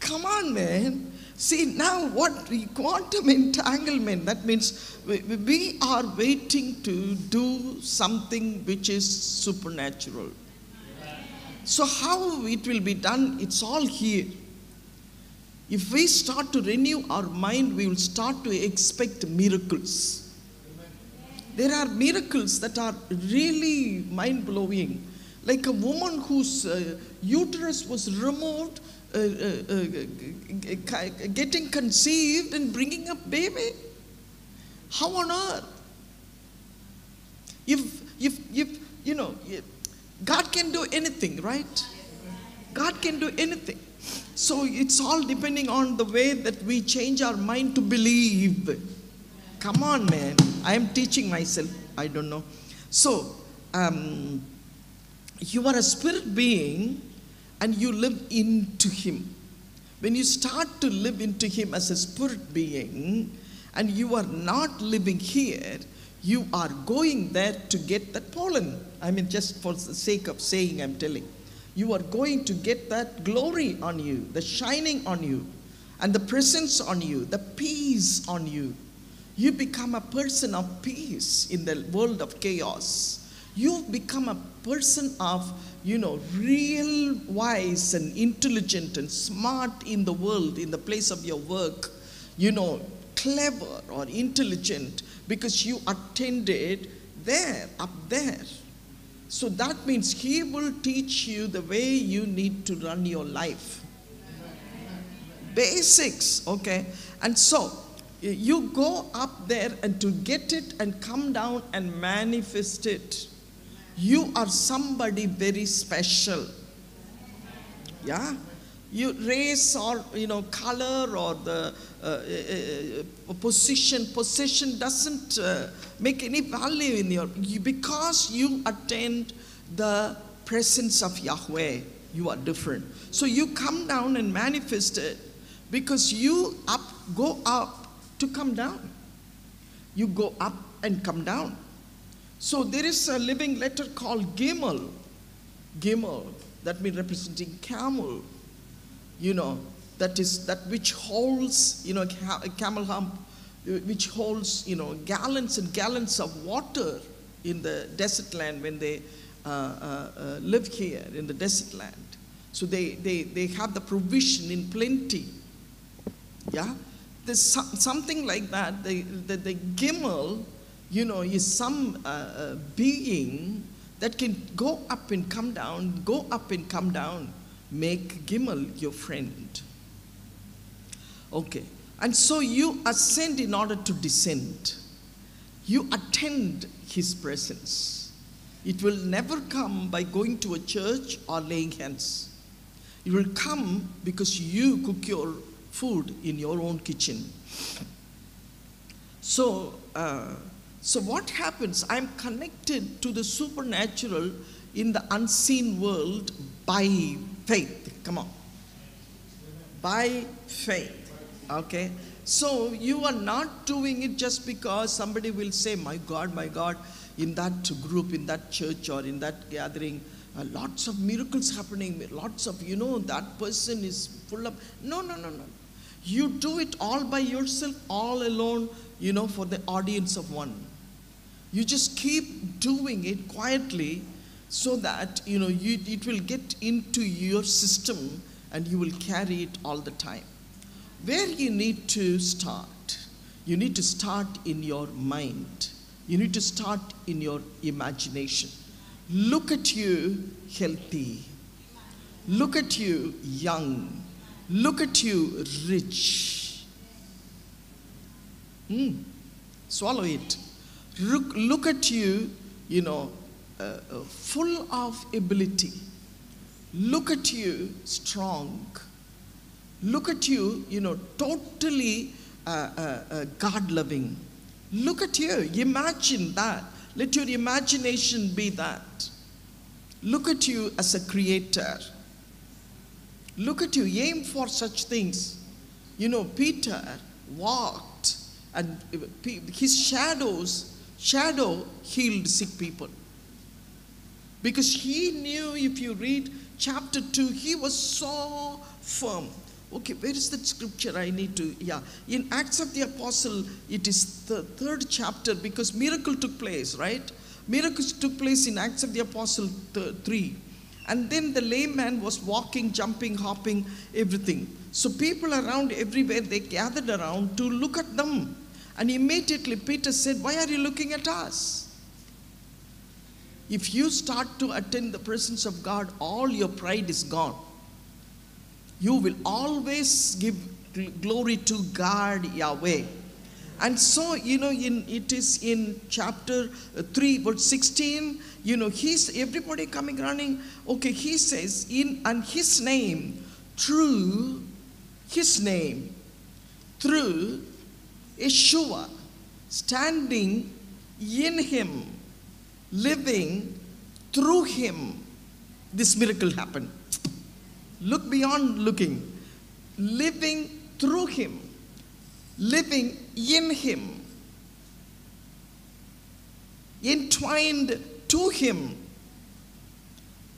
Come on, man. See, now what? Quantum entanglement. That means we, we are waiting to do something which is supernatural. So how it will be done, it's all here. If we start to renew our mind, we will start to expect miracles. There are miracles that are really mind-blowing. Like a woman whose uh, uterus was removed, uh, uh, uh, getting conceived and bringing up baby. How on earth? If, if, if you know, if, God can do anything, right? God can do anything. So it's all depending on the way that we change our mind to believe. Come on, man. I am teaching myself. I don't know. So, um, you are a spirit being and you live into Him. When you start to live into Him as a spirit being and you are not living here, you are going there to get that pollen. I mean, just for the sake of saying, I'm telling. You are going to get that glory on you, the shining on you, and the presence on you, the peace on you. You become a person of peace in the world of chaos. You become a person of, you know, real wise and intelligent and smart in the world, in the place of your work, you know, clever or intelligent, because you attended there, up there. So that means he will teach you the way you need to run your life. Basics, okay? And so, you go up there and to get it and come down and manifest it. You are somebody very special. Yeah? You race or, you know, color or the uh, uh, position, possession doesn't uh, make any value in your, you, because you attend the presence of Yahweh, you are different. So you come down and manifest it because you up, go up to come down. You go up and come down. So there is a living letter called Gimel. Gimel, that means representing camel. You know, that is that which holds, you know, a camel hump, which holds, you know, gallons and gallons of water in the desert land when they uh, uh, uh, live here in the desert land. So they, they, they have the provision in plenty. Yeah? There's something like that. The, the, the Gimel, you know, is some uh, uh, being that can go up and come down, go up and come down. Make Gimel your friend. Okay. And so you ascend in order to descend. You attend his presence. It will never come by going to a church or laying hands. It will come because you cook your food in your own kitchen. So, uh, so what happens? I'm connected to the supernatural in the unseen world by faith. Come on. By faith. Okay. So you are not doing it just because somebody will say, my God, my God, in that group, in that church or in that gathering, Uh, lots of miracles happening, lots of, you know, that person is full of, no, no, no, no. You do it all by yourself, all alone, you know, for the audience of one. You just keep doing it quietly so that, you know, you, it will get into your system and you will carry it all the time. Where you need to start, you need to start in your mind. You need to start in your imagination. Look at you healthy, look at you young, look at you rich. Mm. Swallow it. Look, look at you, you know, uh, full of ability. Look at you strong. Look at you, you know, totally uh, uh, uh, God-loving. Look at you, imagine that. Let your imagination be that. Look at you as a creator. Look at you, aim for such things. You know, Peter walked and his shadows, shadow healed sick people. Because he knew, if you read chapter two, he was so firm. Okay, where is that scripture I need to, yeah. In Acts of the Apostle, it is the third chapter because miracle took place, right? Miracles took place in Acts of the Apostle three. And then the lame man was walking, jumping, hopping, everything. So people around everywhere, they gathered around to look at them. And immediately Peter said, why are you looking at us? If you start to attend the presence of God, all your pride is gone. You will always give glory to God, Yahweh. And so, you know, in, it is in chapter three, verse sixteen, you know, he's, everybody coming running. Okay, he says, in and his name, through his name, through Yeshua, standing in him, living through him, this miracle happened. Look beyond looking. Living through him. Living in him. Entwined to him.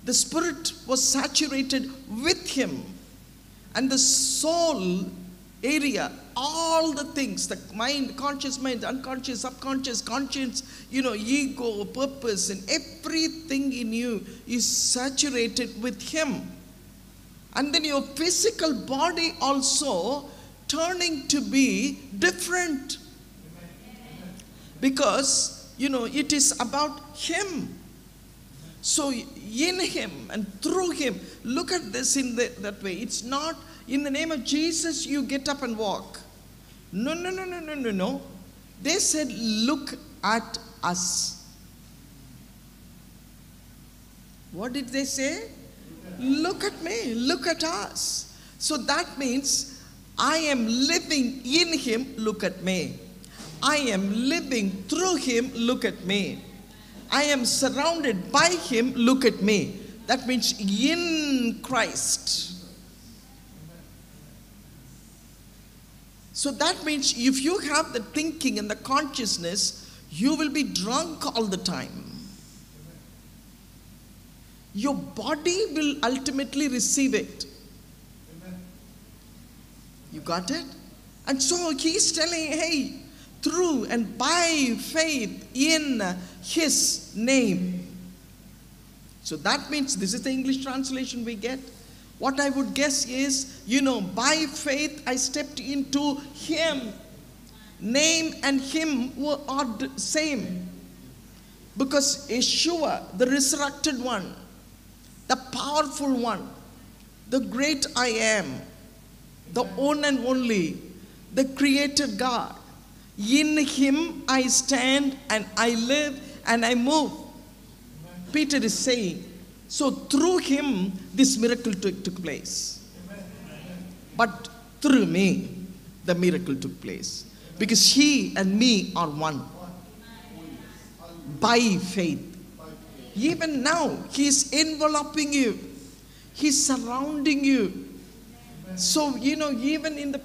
The spirit was saturated with him. And the soul area all the things, the mind, conscious mind, unconscious, subconscious, conscience, you know, ego, purpose, and everything in you is saturated with Him. And then your physical body also turning to be different. Because, you know, it is about Him. So in Him and through Him, look at this in the, that way. It's not in the name of Jesus, you get up and walk. No, no, no, no, no, no, no. They said, look at us. What did they say? Look at me, look at us. So that means I am living in Him, look at me. I am living through Him, look at me. I am surrounded by Him, look at me. That means in Christ. So that means if you have the thinking and the consciousness, you will be drunk all the time. Your body will ultimately receive it. Amen. You got it? And so He's telling, hey, through and by faith in His name. So that means this is the English translation we get. What I would guess is, you know, by faith I stepped into Him. Name and Him were the same. Because Yeshua, the resurrected one, the powerful one, the great I am, the one and only, the creator God. In Him I stand and I live and I move. Amen. Peter is saying, so through Him this miracle took, took place. Amen. But through me the miracle took place. Amen. Because He and me are one. Amen. By faith. Even now, He is enveloping you. He's surrounding you. Amen. So, you know, even in the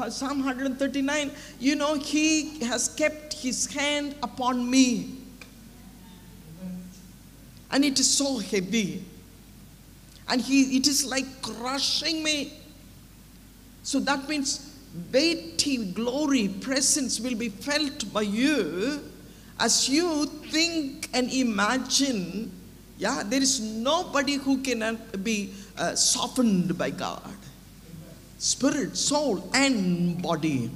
uh, Psalm one thirty-nine, you know, He has kept His hand upon me. Amen. And it is so heavy. And he, it is like crushing me. So that means weighty glory, presence will be felt by you. As you think and imagine, yeah, there is nobody who cannot be uh, softened by God. Spirit, soul, and body.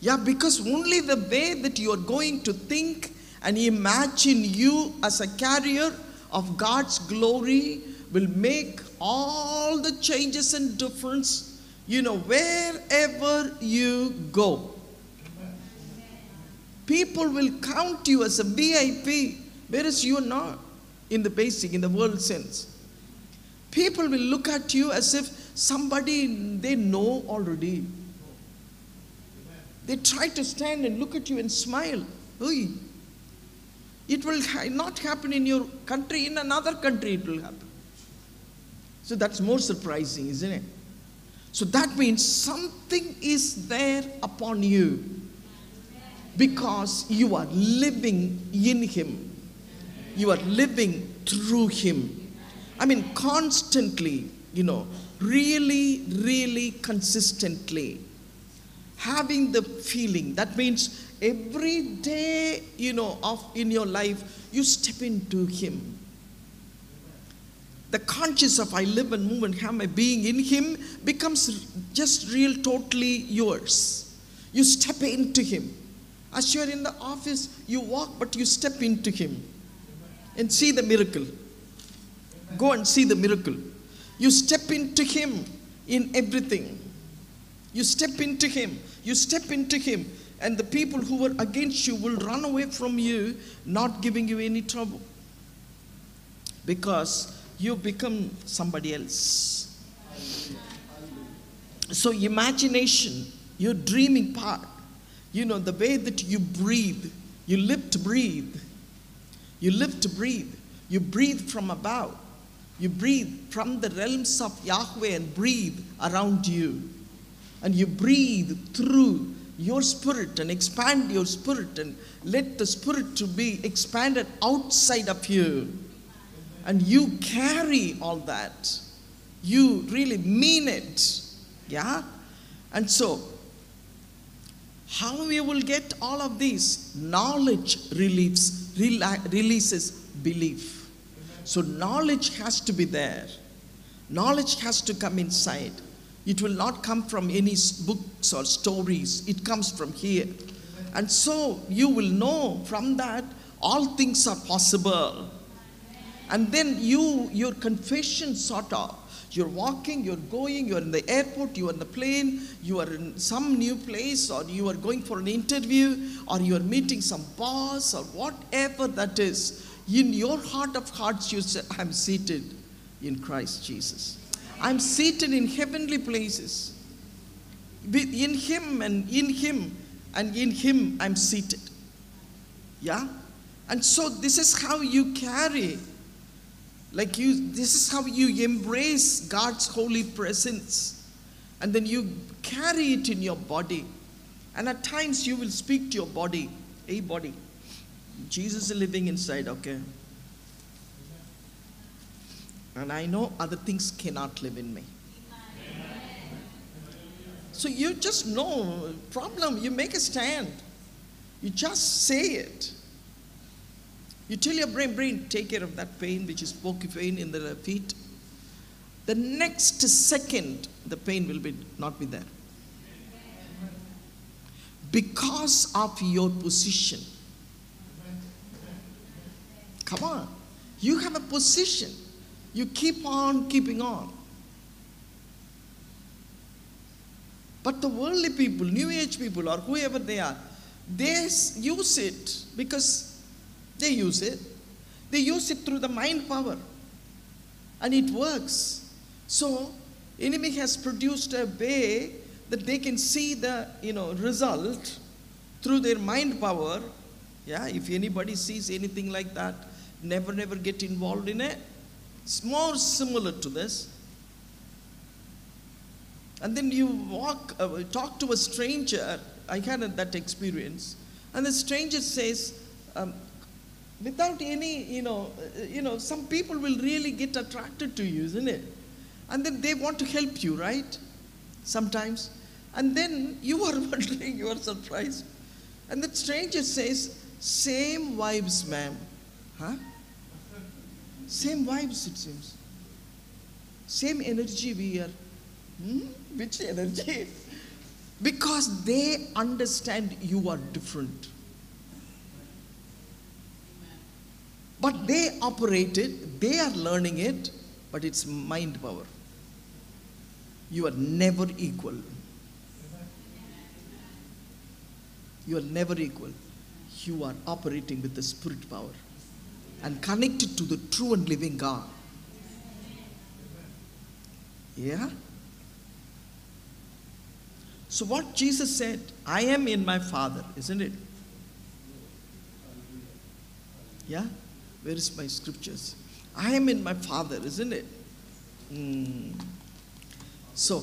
Yeah, because only the way that you are going to think and imagine you as a carrier of God's glory will make all the changes and difference, you know, wherever you go. People will count you as a V I P, whereas you are not, in the basic, in the world sense. People will look at you as if somebody they know already. They try to stand and look at you and smile. It will not happen in your country, in another country it will happen. So that's more surprising, isn't it? So that means something is there upon you. Because you are living in Him. You are living through Him. I mean, constantly, you know, really, really consistently. Having the feeling. That means every day, you know, of in your life, you step into Him. The conscious of I live and move and have my being in Him becomes just real, totally yours. You step into Him. As you are in the office, you walk, but you step into Him and see the miracle. Go and see the miracle. You step into Him in everything. You step into Him. You step into Him. And the people who were against you will run away from you, not giving you any trouble. Because you become somebody else. So imagination, your dreaming part. You know, the way that you breathe, you live to breathe. You live to breathe. You breathe from above. You breathe from the realms of Yahweh and breathe around you. And you breathe through your spirit and expand your spirit and let the spirit to be expanded outside of you. And you carry all that. You really mean it. Yeah? And so, How we will get all of these? Knowledge relieves, releases belief. So knowledge has to be there. Knowledge has to come inside. It will not come from any books or stories. It comes from here. And so you will know from that all things are possible. And then you, your confession sort of, you're walking, you're going, you're in the airport, you're in the plane, you are in some new place, or you are going for an interview, or you're meeting some boss, or whatever that is. In your heart of hearts, you say, I'm seated in Christ Jesus. I'm seated in heavenly places. In Him and in Him and in Him, I'm seated. Yeah? And so this is how you carry. Like you, this is how you embrace God's holy presence, and then you carry it in your body. And at times you will speak to your body, hey body, Jesus is living inside, okay? And I know other things cannot live in me. Amen. So you just know, problem, you make a stand. You just say it. You tell your brain, brain, take care of that pain, which is pokey pain in the feet. The next second, the pain will be not be there. Because of your position. Come on. You have a position. You keep on keeping on. But the worldly people, New Age people, or whoever they are, they use it because They use it. They use it through the mind power. And it works. So, enemy has produced a way that they can see the, you know, result through their mind power. Yeah, if anybody sees anything like that, never, never get involved in it. It's more similar to this. And then you walk, uh, talk to a stranger. I had that experience. And the stranger says, um, without any, you know, you know, some people will really get attracted to you, isn't it? And then they want to help you, right? Sometimes. And then you are wondering, you are surprised. And the stranger says, same vibes, ma'am. Huh? Same vibes, it seems. Same energy we are. Hmm? Which energy? Because they understand you are different. But they operate it, they are learning it, but it's mind power. You are never equal. You are never equal. You are operating with the spirit power and connected to the true and living God. Yeah? So what Jesus said, I am in my Father, isn't it? Yeah? Where is my scriptures? I am in my Father, isn't it? Mm. So,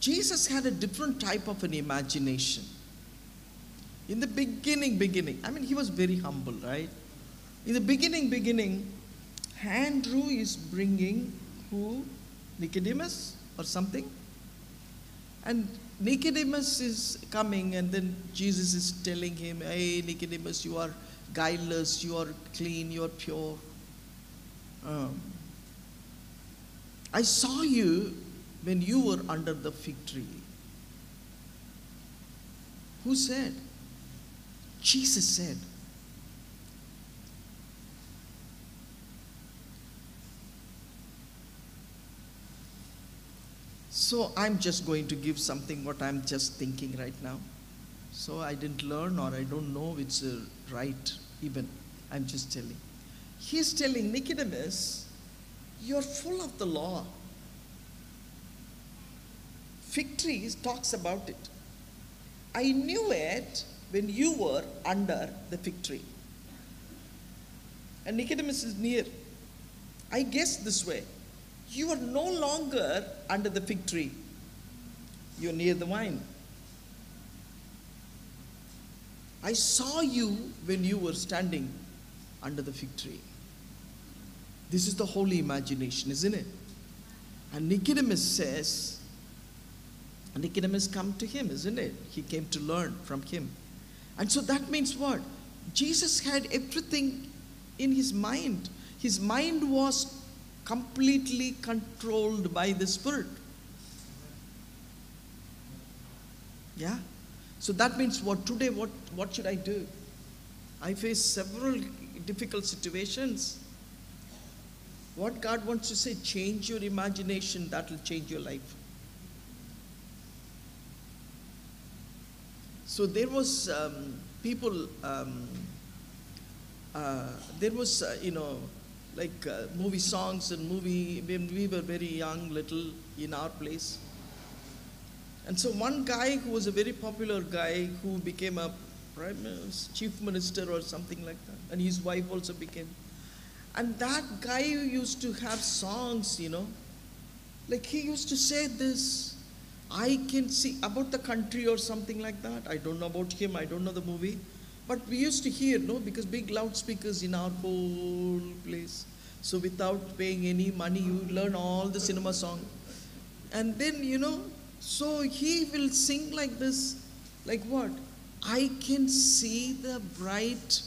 Jesus had a different type of an imagination. In the beginning, beginning, I mean, he was very humble, right? In the beginning, beginning, Andrew is bringing who? Nicodemus or something? And Nicodemus is coming, and then Jesus is telling him, hey, Nicodemus, you are guileless, you are clean, you are pure. Um, I saw you when you were under the fig tree. Who said? Jesus said. So I'm just going to give something what I'm just thinking right now. So I didn't learn, or I don't know it's uh, right even. I'm just telling. He's telling Nicodemus, you're full of the law. Fig tree talks about it. I knew it when you were under the fig tree. And Nicodemus is near. I guess this way. You are no longer under the fig tree. You're near the vine. I saw you when you were standing under the fig tree. This is the holy imagination, isn't it? And Nicodemus says, And the kingdom has come to him, isn't it? He came to learn from him. And so that means what? Jesus had everything in his mind. His mind was completely controlled by the Spirit. Yeah? So that means what? Today, what, what should I do? I face several difficult situations. What God wants to say, change your imagination, that will change your life. So there was um, people, um, uh, there was, uh, you know, like uh, movie songs and movie, when we were very young, little, in our place. And so one guy who was a very popular guy who became a prime minister, chief minister or something like that, and his wife also became. And that guy used to have songs, you know. Like he used to say this, I can see, about the country or something like that. I don't know about him, I don't know the movie. But we used to hear, no, because big loudspeakers in our whole place. So without paying any money, you learn all the cinema song. And then, you know, so he will sing like this, like what? I can see the bright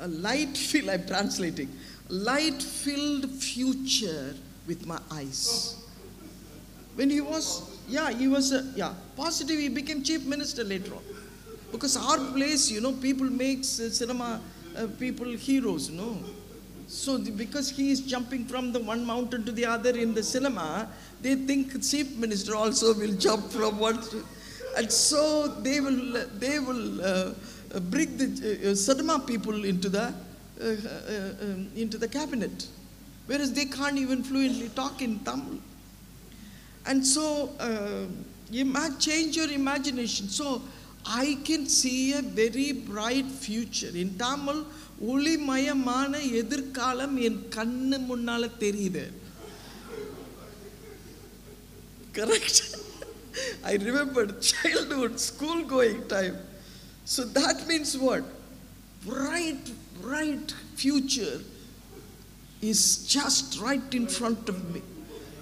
a light filled, I'm translating, light filled future with my eyes. When he was, yeah, he was, a, yeah, positive, he became chief minister later on. Because our place, you know, people makes uh, cinema, uh, people heroes, you know. So the, because he is jumping from the one mountain to the other in the cinema, they think chief minister also will jump from one to, and so they will, they will, uh, Uh, bring the uh, uh, cinema people into the, uh, uh, um, into the cabinet, whereas they can't even fluently talk in Tamil. And so, uh, change your imagination. So, I can see a very bright future. In Tamil, Uli Mayamana Edirkalam in Kannu Munnala Theriyudhu. Correct? I remember childhood, school going time. So that means what? Bright, bright future is just right in front of me.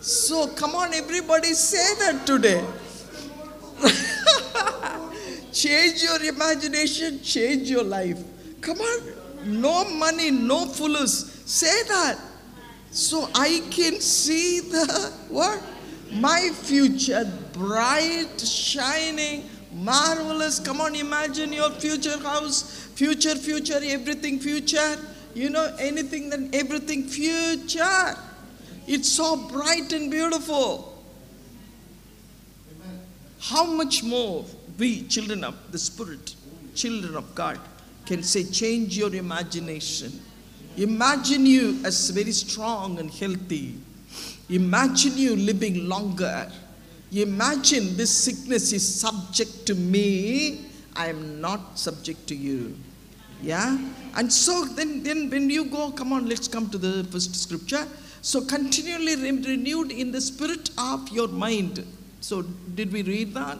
So come on, everybody say that today. Change your imagination, change your life. Come on, no money, no fullers. Say that. So I can see the, what? My future, bright, shining, marvelous. Come on, imagine your future house, future, future, everything future, you know, anything and everything future. It's so bright and beautiful. Amen. How much more we, children of the Spirit, children of God, can say, change your imagination. Imagine you as very strong and healthy. Imagine you living longer. Imagine this sickness is subject to me, I am not subject to you. Yeah? And so then, then when you go, come on, let's come to the first scripture. So continually renewed in the spirit of your mind. So did we read that?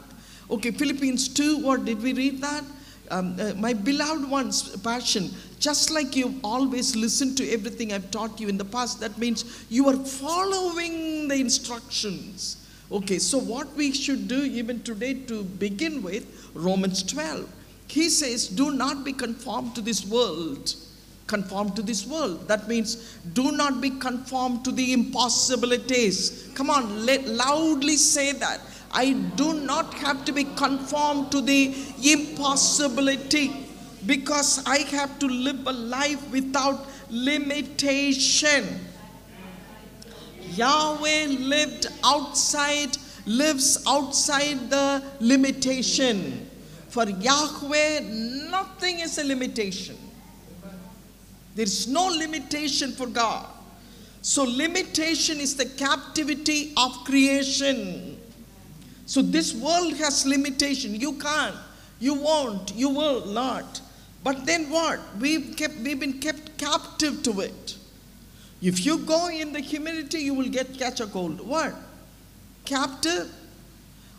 Okay, Philippians two, what did we read that? Um, uh, my beloved one's passion, just like you've always listened to everything I've taught you in the past, that means you are following the instructions. Okay, so what we should do even today to begin with, Romans twelve. He says, do not be conformed to this world. Conformed to this world. That means, do not be conformed to the impossibilities. Come on, let loudly say that. I do not have to be conformed to the impossibility because I have to live a life without limitation. Yahweh lived outside, lives outside the limitation. For Yahweh, nothing is a limitation. There is no limitation for God. So limitation is the captivity of creation. So this world has limitation. You can't, you won't, you will not. But then what? We've kept, we've been kept captive to it. If you go in the humidity, you will get catch a cold. What? Captive.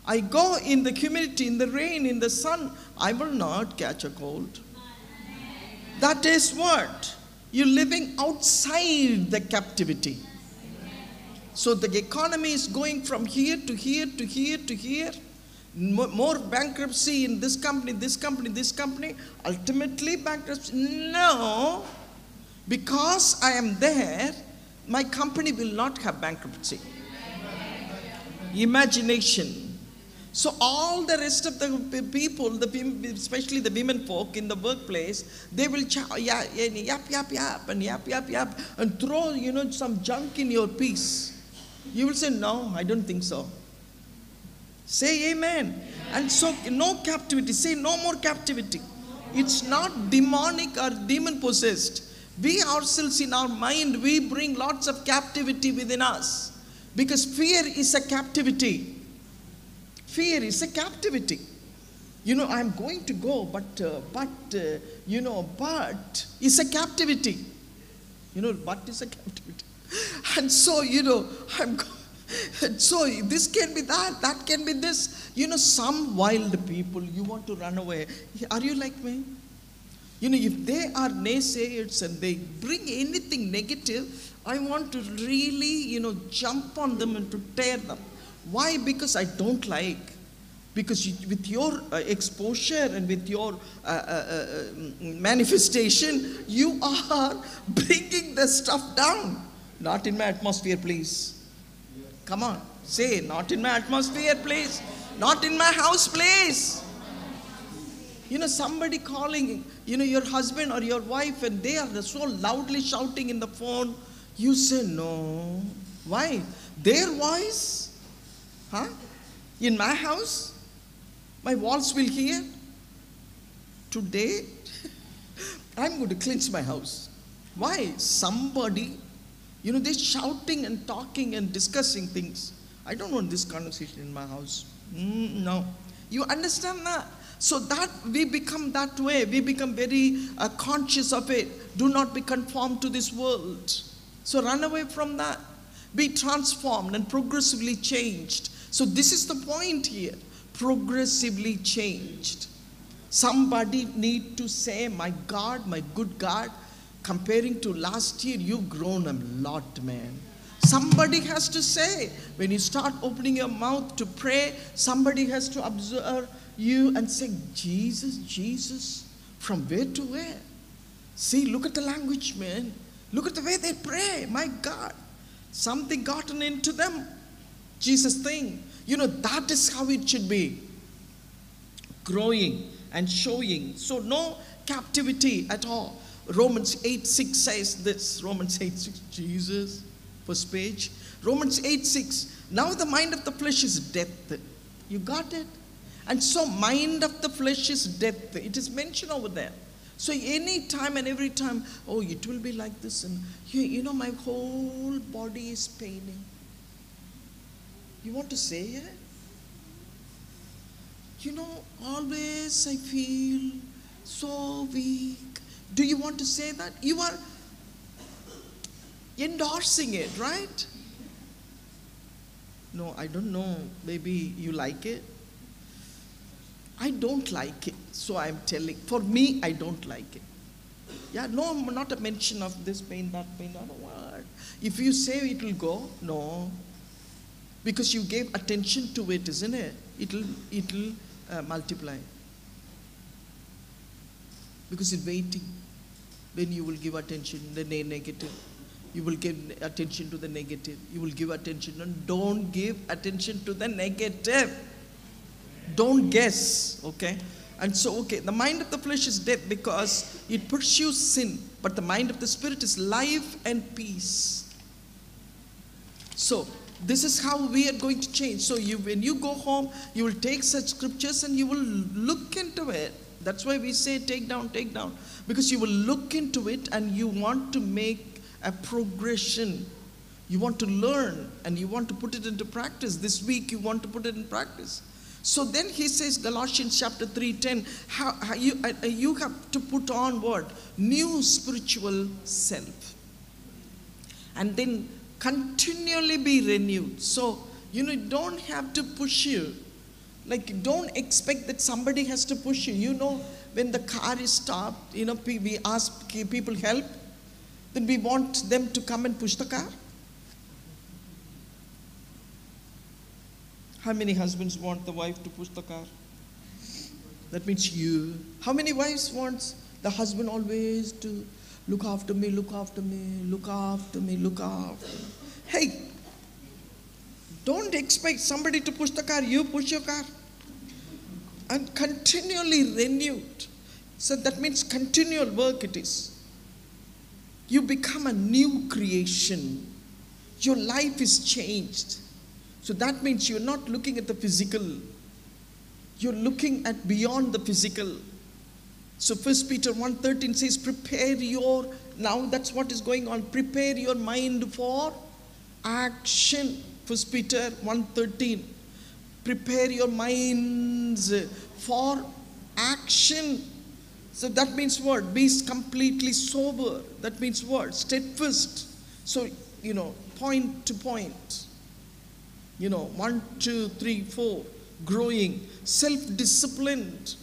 I go in the humidity, in the rain, in the sun, I will not catch a cold. That is what? You're living outside the captivity. So the economy is going from here to here to here to here. More bankruptcy in this company, this company, this company. Ultimately bankruptcy. No, because I am there, my company will not have bankruptcy. Imagination. So all the rest of the people, the, especially the women folk in the workplace, they will yap, yap, yap, yap, and yap, yap, yap, and throw, you know, some junk in your piece. You will say, no, I don't think so. Say amen. Amen. And so no captivity. Say no more captivity. It's not demonic or demon possessed. We ourselves in our mind, we bring lots of captivity within us. Because fear is a captivity. Fear is a captivity. You know, I'm going to go, but, uh, but, uh, you know, but is a captivity. You know, but is a captivity. And so, you know, I'm going. So this can be that, that can be this. You know, some wild people, you want to run away. Are you like me? You know, if they are naysayers and they bring anything negative, I want to really, you know, jump on them and to tear them. Why? Because I don't like. Because you, with your uh, exposure and with your uh, uh, uh, manifestation, you are bringing the stuff down. Not in my atmosphere, please. Come on, say, not in my atmosphere, please. Not in my house, please. You know, somebody calling, you know, your husband or your wife, and they are so loudly shouting in the phone. You say, no. Why? Their voice? Huh? In my house? My walls will hear? Today, I'm going to cleanse my house. Why? Somebody. You know, they're shouting and talking and discussing things. I don't want this conversation in my house. Mm, no. You understand that? So that we become that way. We become very uh, conscious of it. Do not be conformed to this world. So run away from that. Be transformed and progressively changed. So this is the point here. Progressively changed. Somebody need to say, my God, my good God, comparing to last year, you've grown a lot, man. Somebody has to say, when you start opening your mouth to pray, somebody has to observe you and say, Jesus, Jesus, from where to where? See, look at the language, man. Look at the way they pray. My God, something gotten into them. Jesus thing. You know, that is how it should be. Growing and showing. So no captivity at all. Romans eight six says this. Romans eight six, Jesus, first page. Romans eight six, now the mind of the flesh is death. You got it? And so mind of the flesh is death. It is mentioned over there. So any time and every time, oh, it will be like this. And you, you know, my whole body is paining. You want to say it? You know, always I feel so weak. Do you want to say that? You are endorsing it, right? No, I don't know. Maybe you like it. I don't like it, so I'm telling. For me, I don't like it. Yeah, no, not a mention of this pain, that pain, not a word. If you say it will go, no. Because you gave attention to it, isn't it? It'll, it'll uh, multiply. Because it's waiting. Then you will give attention to the negative. You will give attention to the negative. You will give attention. And don't give attention to the negative. Don't guess. Okay? And so, okay, the mind of the flesh is death because it pursues sin. But the mind of the spirit is life and peace. So, this is how we are going to change. So, you, when you go home, you will take such scriptures and you will look into it. That's why we say take down, take down. Because you will look into it and you want to make a progression. You want to learn and you want to put it into practice. This week you want to put it in practice. So then he says, Galatians chapter three ten, how, how you, uh, you have to put on what? New spiritual self. And then continually be renewed. So, you know, don't have to push you. Like, don't expect that somebody has to push you. You know, when the car is stopped, you know, we ask people help. Then we want them to come and push the car. How many husbands want the wife to push the car? That means you. How many wives wants the husband always to look after me, look after me, look after me, look after me? Hey, don't expect somebody to push the car. You push your car. And continually renewed. So that means continual work it is. You become a new creation. Your life is changed. So that means you're not looking at the physical. You're looking at beyond the physical. So First Peter one thirteen says, prepare your, now that's what is going on, prepare your mind for action. First Peter one thirteen, prepare your minds for action. So that means what? Be completely sober. That means what? Steadfast. So, you know, point to point. You know, one, two, three, four. Growing, self-disciplined,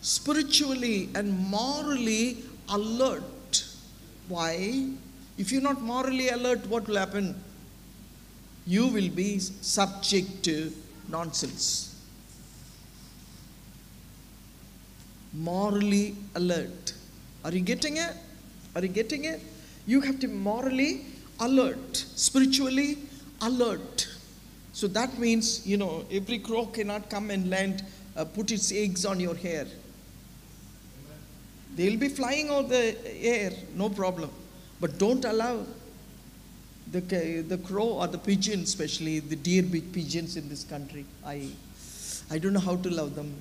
spiritually and morally alert. Why? If you're not morally alert, what will happen? You will be subject to nonsense. Morally alert. Are you getting it? Are you getting it? You have to be morally alert, spiritually alert. So that means, you know, every crow cannot come and land, uh, put its eggs on your hair. They'll be flying over the air, no problem. But don't allow the, the crow or the pigeon, especially the dear big pigeons in this country. I, I don't know how to love them.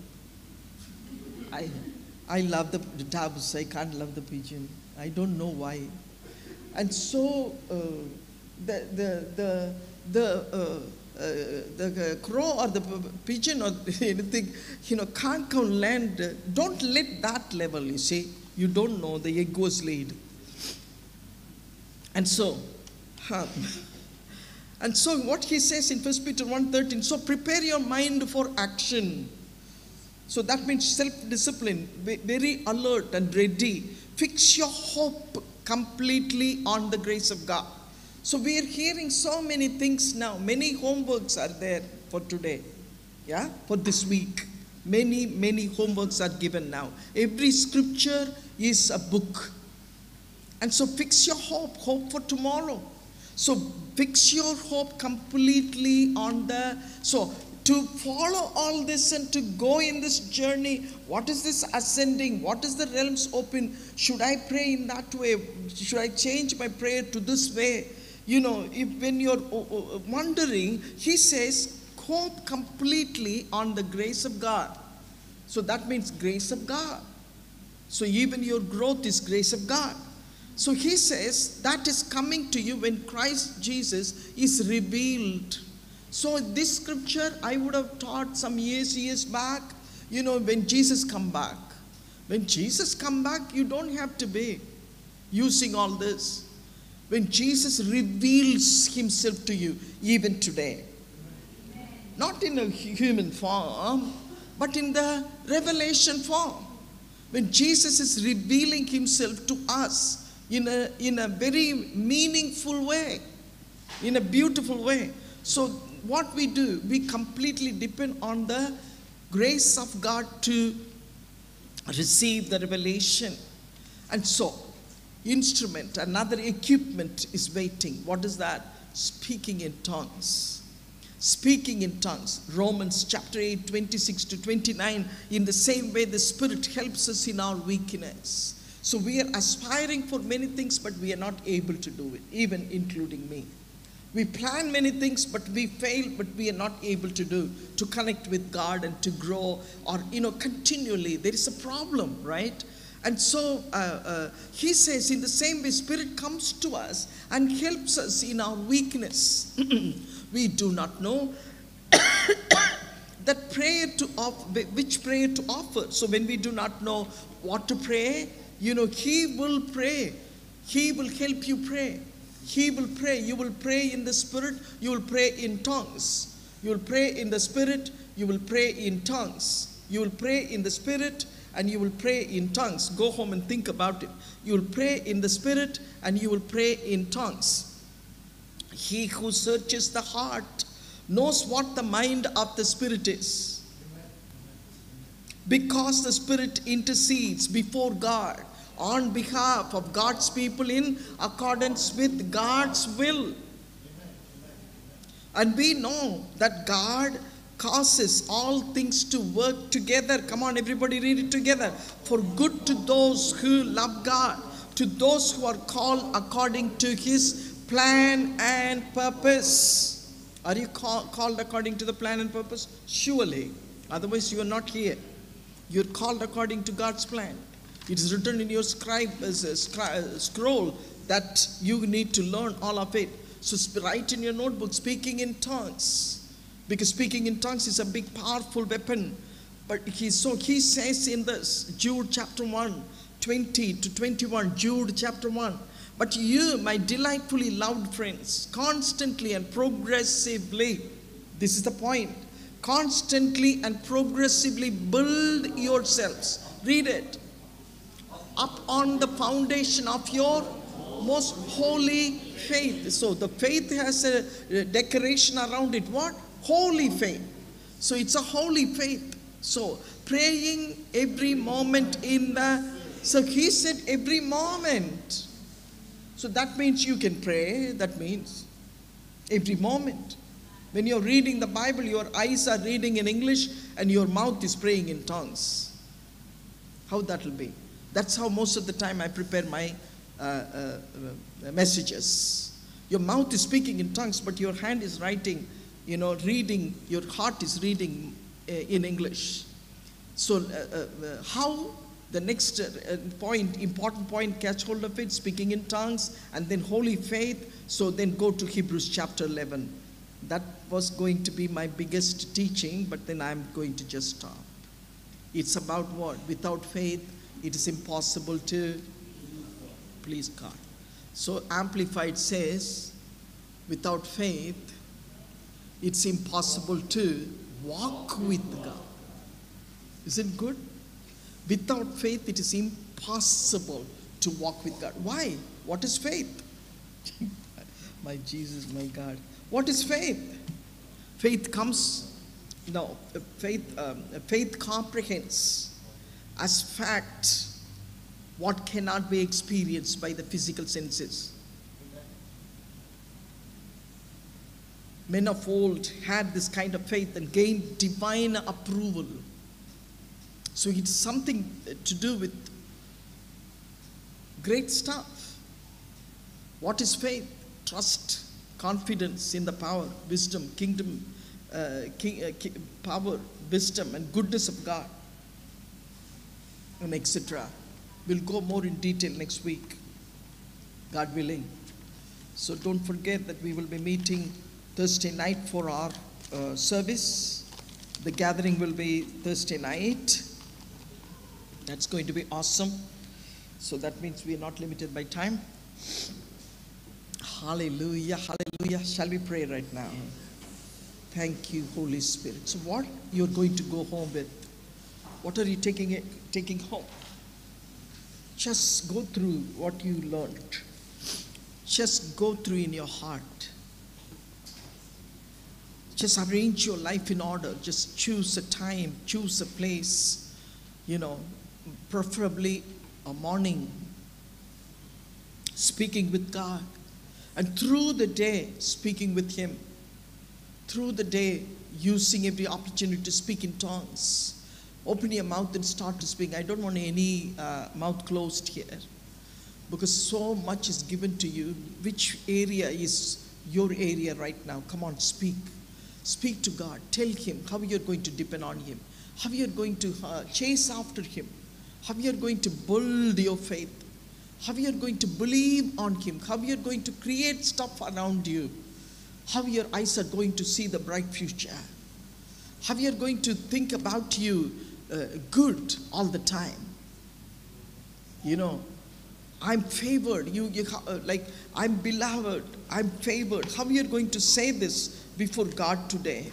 I, I love the doves, I can't love the pigeon. I don't know why. And so uh, the, the, the, the, uh, Uh, the uh, crow or the pigeon or anything, you know, can't come land. Don't let that level, you see. You don't know, the egg was laid. And so, huh, and so what he says in First Peter one thirteen, so prepare your mind for action. So that means self-discipline, very alert and ready. Fix your hope completely on the grace of God. So we are hearing so many things now. Many homeworks are there for today, yeah, for this week. Many, many homeworks are given now. Every scripture is a book. And so fix your hope, hope for tomorrow. So fix your hope completely on the, so to follow all this and to go in this journey, what is this ascending? What is the realms open? Should I pray in that way? Should I change my prayer to this way? You know, if, when you're wondering, he says, hope completely on the grace of God. So that means grace of God. So even your growth is grace of God. So he says, that is coming to you when Christ Jesus is revealed. So this scripture I would have taught some years, years back, you know, when Jesus come back. When Jesus come back, you don't have to be using all this. When Jesus reveals himself to you, even today. Not in a human form, but in the revelation form. When Jesus is revealing himself to us in a, in a very meaningful way, in a beautiful way. So what we do, we completely depend on the grace of God to receive the revelation. And so, instrument, another equipment is waiting. What is that? Speaking in tongues. Speaking in tongues. Romans chapter eight, twenty-six to twenty-nine. In the same way, the Spirit helps us in our weakness. So we are aspiring for many things, but we are not able to do it, even including me. We plan many things, but we fail, but we are not able to do, to connect with God and to grow or, you know, continually. There is a problem, right? And so uh, uh, he says, in the same way, Spirit comes to us and helps us in our weakness. We do not know that prayer to offer, which prayer to offer. So when we do not know what to pray, you know, he will pray. He will help you pray. He will pray. You will pray in the Spirit. You will pray in tongues. You will pray in the Spirit. You will pray in tongues. You will pray in the Spirit. And you will pray in tongues. Go home and think about it. You will pray in the Spirit and you will pray in tongues. He who searches the heart knows what the mind of the Spirit is. Because the Spirit intercedes before God on behalf of God's people in accordance with God's will. And we know that God causes all things to work together. Come on, everybody, read it together. For good to those who love God, to those who are called according to His plan and purpose. Are you call, called according to the plan and purpose? Surely. Otherwise, you are not here. You are called according to God's plan. It is written in your scribe, uh, scri- scroll that you need to learn all of it. So write in your notebook, speaking in tongues. Because speaking in tongues is a big, powerful weapon. But he, so he says in this, Jude chapter one, twenty to twenty-one, Jude chapter one. But you, my delightfully loved friends, constantly and progressively, this is the point, constantly and progressively build yourselves. Read it. Up on the foundation of your most holy faith. So the faith has a decoration around it. What? Holy faith. So it's a holy faith. So praying every moment in the... So he said every moment. So that means you can pray. That means every moment. When you're reading the Bible, your eyes are reading in English and your mouth is praying in tongues. How that will be. That's how most of the time I prepare my uh, uh, uh, messages. Your mouth is speaking in tongues, but your hand is writing, you know, reading, your heart is reading uh, in English. So uh, uh, how the next uh, point, important point, catch hold of it, speaking in tongues, and then holy faith. So then go to Hebrews chapter eleven. That was going to be my biggest teaching, but then I'm going to just stop. It's about what? Without faith, it is impossible to please God. So Amplified says, without faith, it's impossible to walk with God. Is it good? Without faith, it is impossible to walk with God. Why? What is faith? My Jesus, my God. What is faith? Faith comes, no, faith, um, faith comprehends as fact what cannot be experienced by the physical senses. Men of old had this kind of faith and gained divine approval. So it's something to do with great stuff. What is faith? Trust, confidence in the power, wisdom, kingdom, uh, king, uh, ki power, wisdom, and goodness of God, and et cetera. We'll go more in detail next week, God willing. So don't forget that we will be meeting Thursday night for our uh, service. The gathering will be Thursday night. That's going to be awesome. So that means we are not limited by time. Hallelujah, hallelujah. Shall we pray right now? Thank you, Holy Spirit. So what you're going to go home with? What are you taking it, taking home? Just go through what you learned. Just go through in your heart. Just arrange your life in order. Just choose a time, choose a place, you know, preferably a morning. Speaking with God. And through the day, speaking with Him. Through the day, using every opportunity to speak in tongues. Open your mouth and start to speak. I don't want any uh, mouth closed here, because so much is given to you. Which area is your area right now? Come on, speak. Speak to God. Tell Him how you're going to depend on Him, how you're going to uh, chase after Him, how you're going to build your faith, how you're going to believe on Him, how you're going to create stuff around you, how your eyes are going to see the bright future, how you're going to think about you Uh, good all the time. You know, I'm favored. You, you uh, like I'm beloved. I'm favored. How you're going to say this before God today?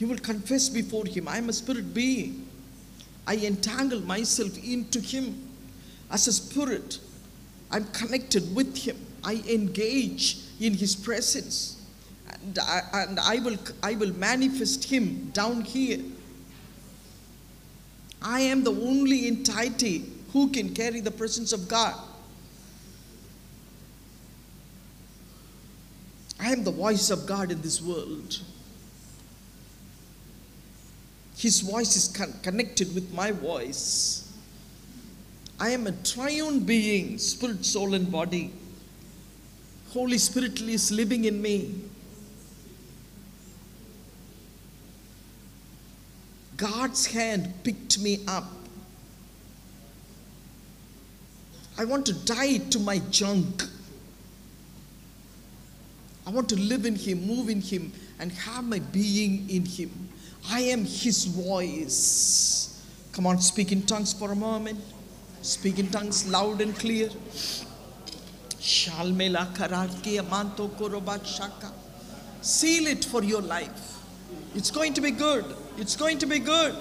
You will confess before Him. I'm a spirit being. I entangle myself into Him as a spirit. I'm connected with Him. I engage in His presence, and I, and I will I will manifest him down here. I am the only entity who can carry the presence of God. I am the voice of God in this world. His voice is con connected with my voice. I am a triune being, spirit, soul, and body. Holy Spirit is living in me. God's hand picked me up. I want to die to my junk. I want to live in Him, move in Him, and have my being in Him. I am His voice. Come on, speak in tongues for a moment. Speak in tongues loud and clear. Seal it for your life. It's going to be good. It's going to be good.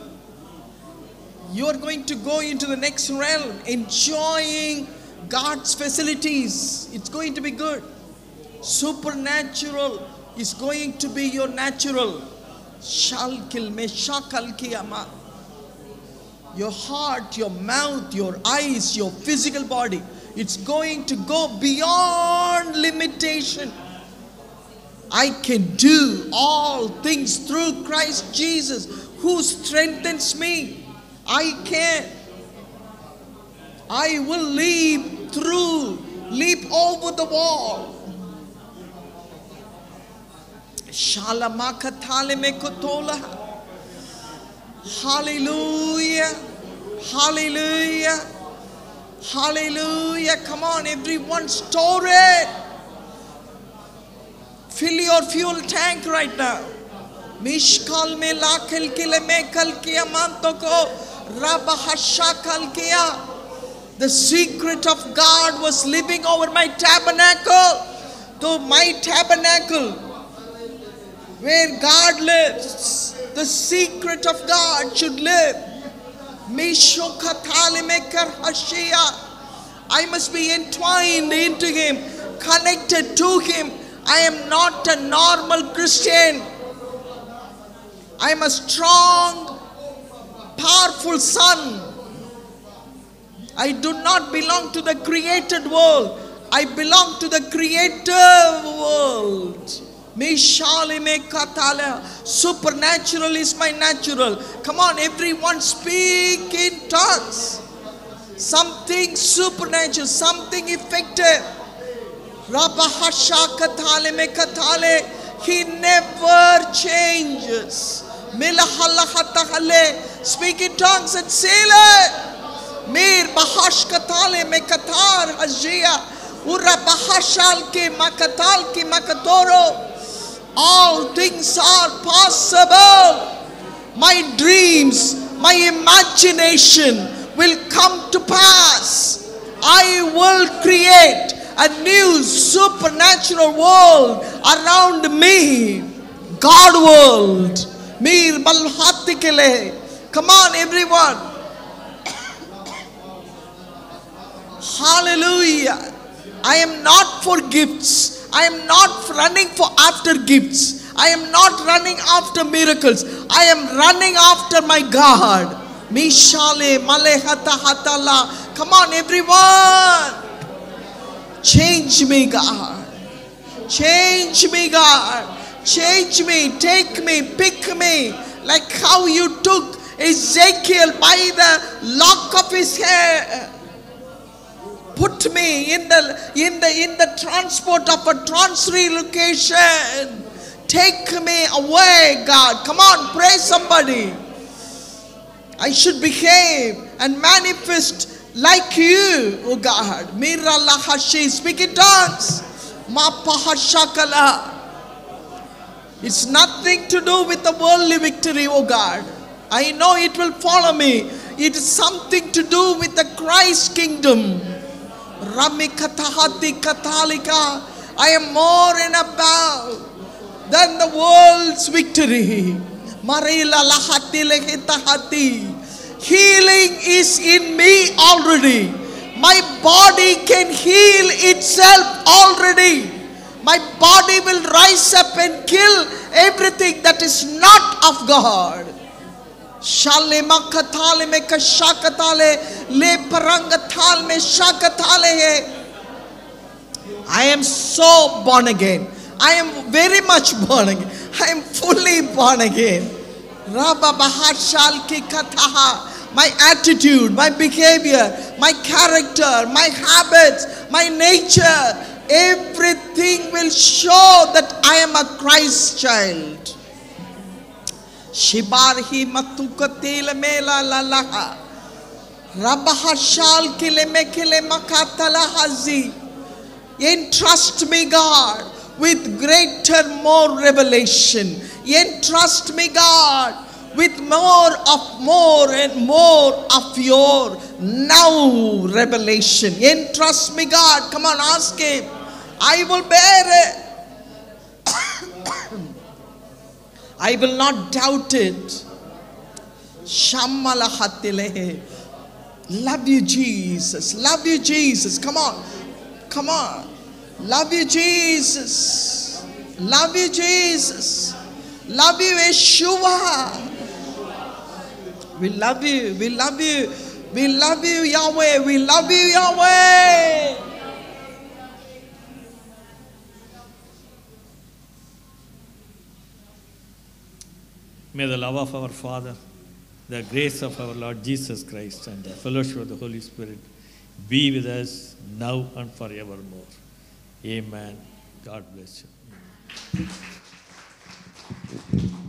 You're going to go into the next realm, enjoying God's facilities. It's going to be good. Supernatural is going to be your natural. Your heart, your mouth, your eyes, your physical body. It's going to go beyond limitation. I can do all things through Christ Jesus who strengthens me. I can. I will leap through, leap over the wall. Hallelujah. Hallelujah. Hallelujah. Come on, everyone, store it. Fill your fuel tank right now. Mishkal me lakal kile me kal kiya manto ko rabahasha kal kiya. The secret of God was living over my tabernacle. Though my tabernacle, where God lives, the secret of God should live. I must be entwined into Him, connected to Him. I am not a normal Christian. I am a strong, powerful son. I do not belong to the created world. I belong to the Creator world. Supernatural is my natural. Come on, everyone, speak in tongues. Something supernatural, something effective. He never changes. Speak in tongues and seal it. Mir bahash katale me katar hajia. Ura bahashal ke makatal ke makatoro. All things are possible. My dreams, my imagination will come to pass. I will create a new supernatural world around me. God world. Mir malhatikele. Come on, everyone. Hallelujah. I am not for gifts. I am not running for after gifts. I am not running after miracles. I am running after my God. Come on, everyone. Change me, God. Change me, God. Change me. Take me. Pick me. Like how you took Ezekiel by the lock of his hair. Put me in the in the in the transport of a transrelocation. Take me away, God. Come on, pray somebody. I should behave and manifest like you, oh God. Speak in tongues. It's nothing to do with the worldly victory, oh God. I know it will follow me. It is something to do with the Christ kingdom. I am more and above than the world's victory. Healing is in me already. My body can heal itself already. my body will rise up and kill everything that is not of God. Shale makathale me kashakathale le parangathal me shakathale hai. I am so born again. I am very much born again. I am fully born again. Rabba bahashal ki kathaha. My attitude, my behavior, my character, my habits, my nature, everything will show that I am a Christ child. Shibarhi matukatil mela lalaha. Rabba hashal kile mekile makatala hazi. Entrust me, God, with greater, more revelation. Entrust me, God, with more of more and more of your now revelation. Entrust me, God. Come on, ask him. I will bear it. I will not doubt it. Shamalahatilehe. Love you, Jesus. Love you, Jesus. Come on. Come on. Love you, Jesus. Love you, Jesus. Love you, Yeshua. We love you. We love you. We love you, Yahweh. We love you, Yahweh. May the love of our Father, the grace of our Lord Jesus Christ, and the fellowship of the Holy Spirit be with us now and forevermore. Amen. God bless you.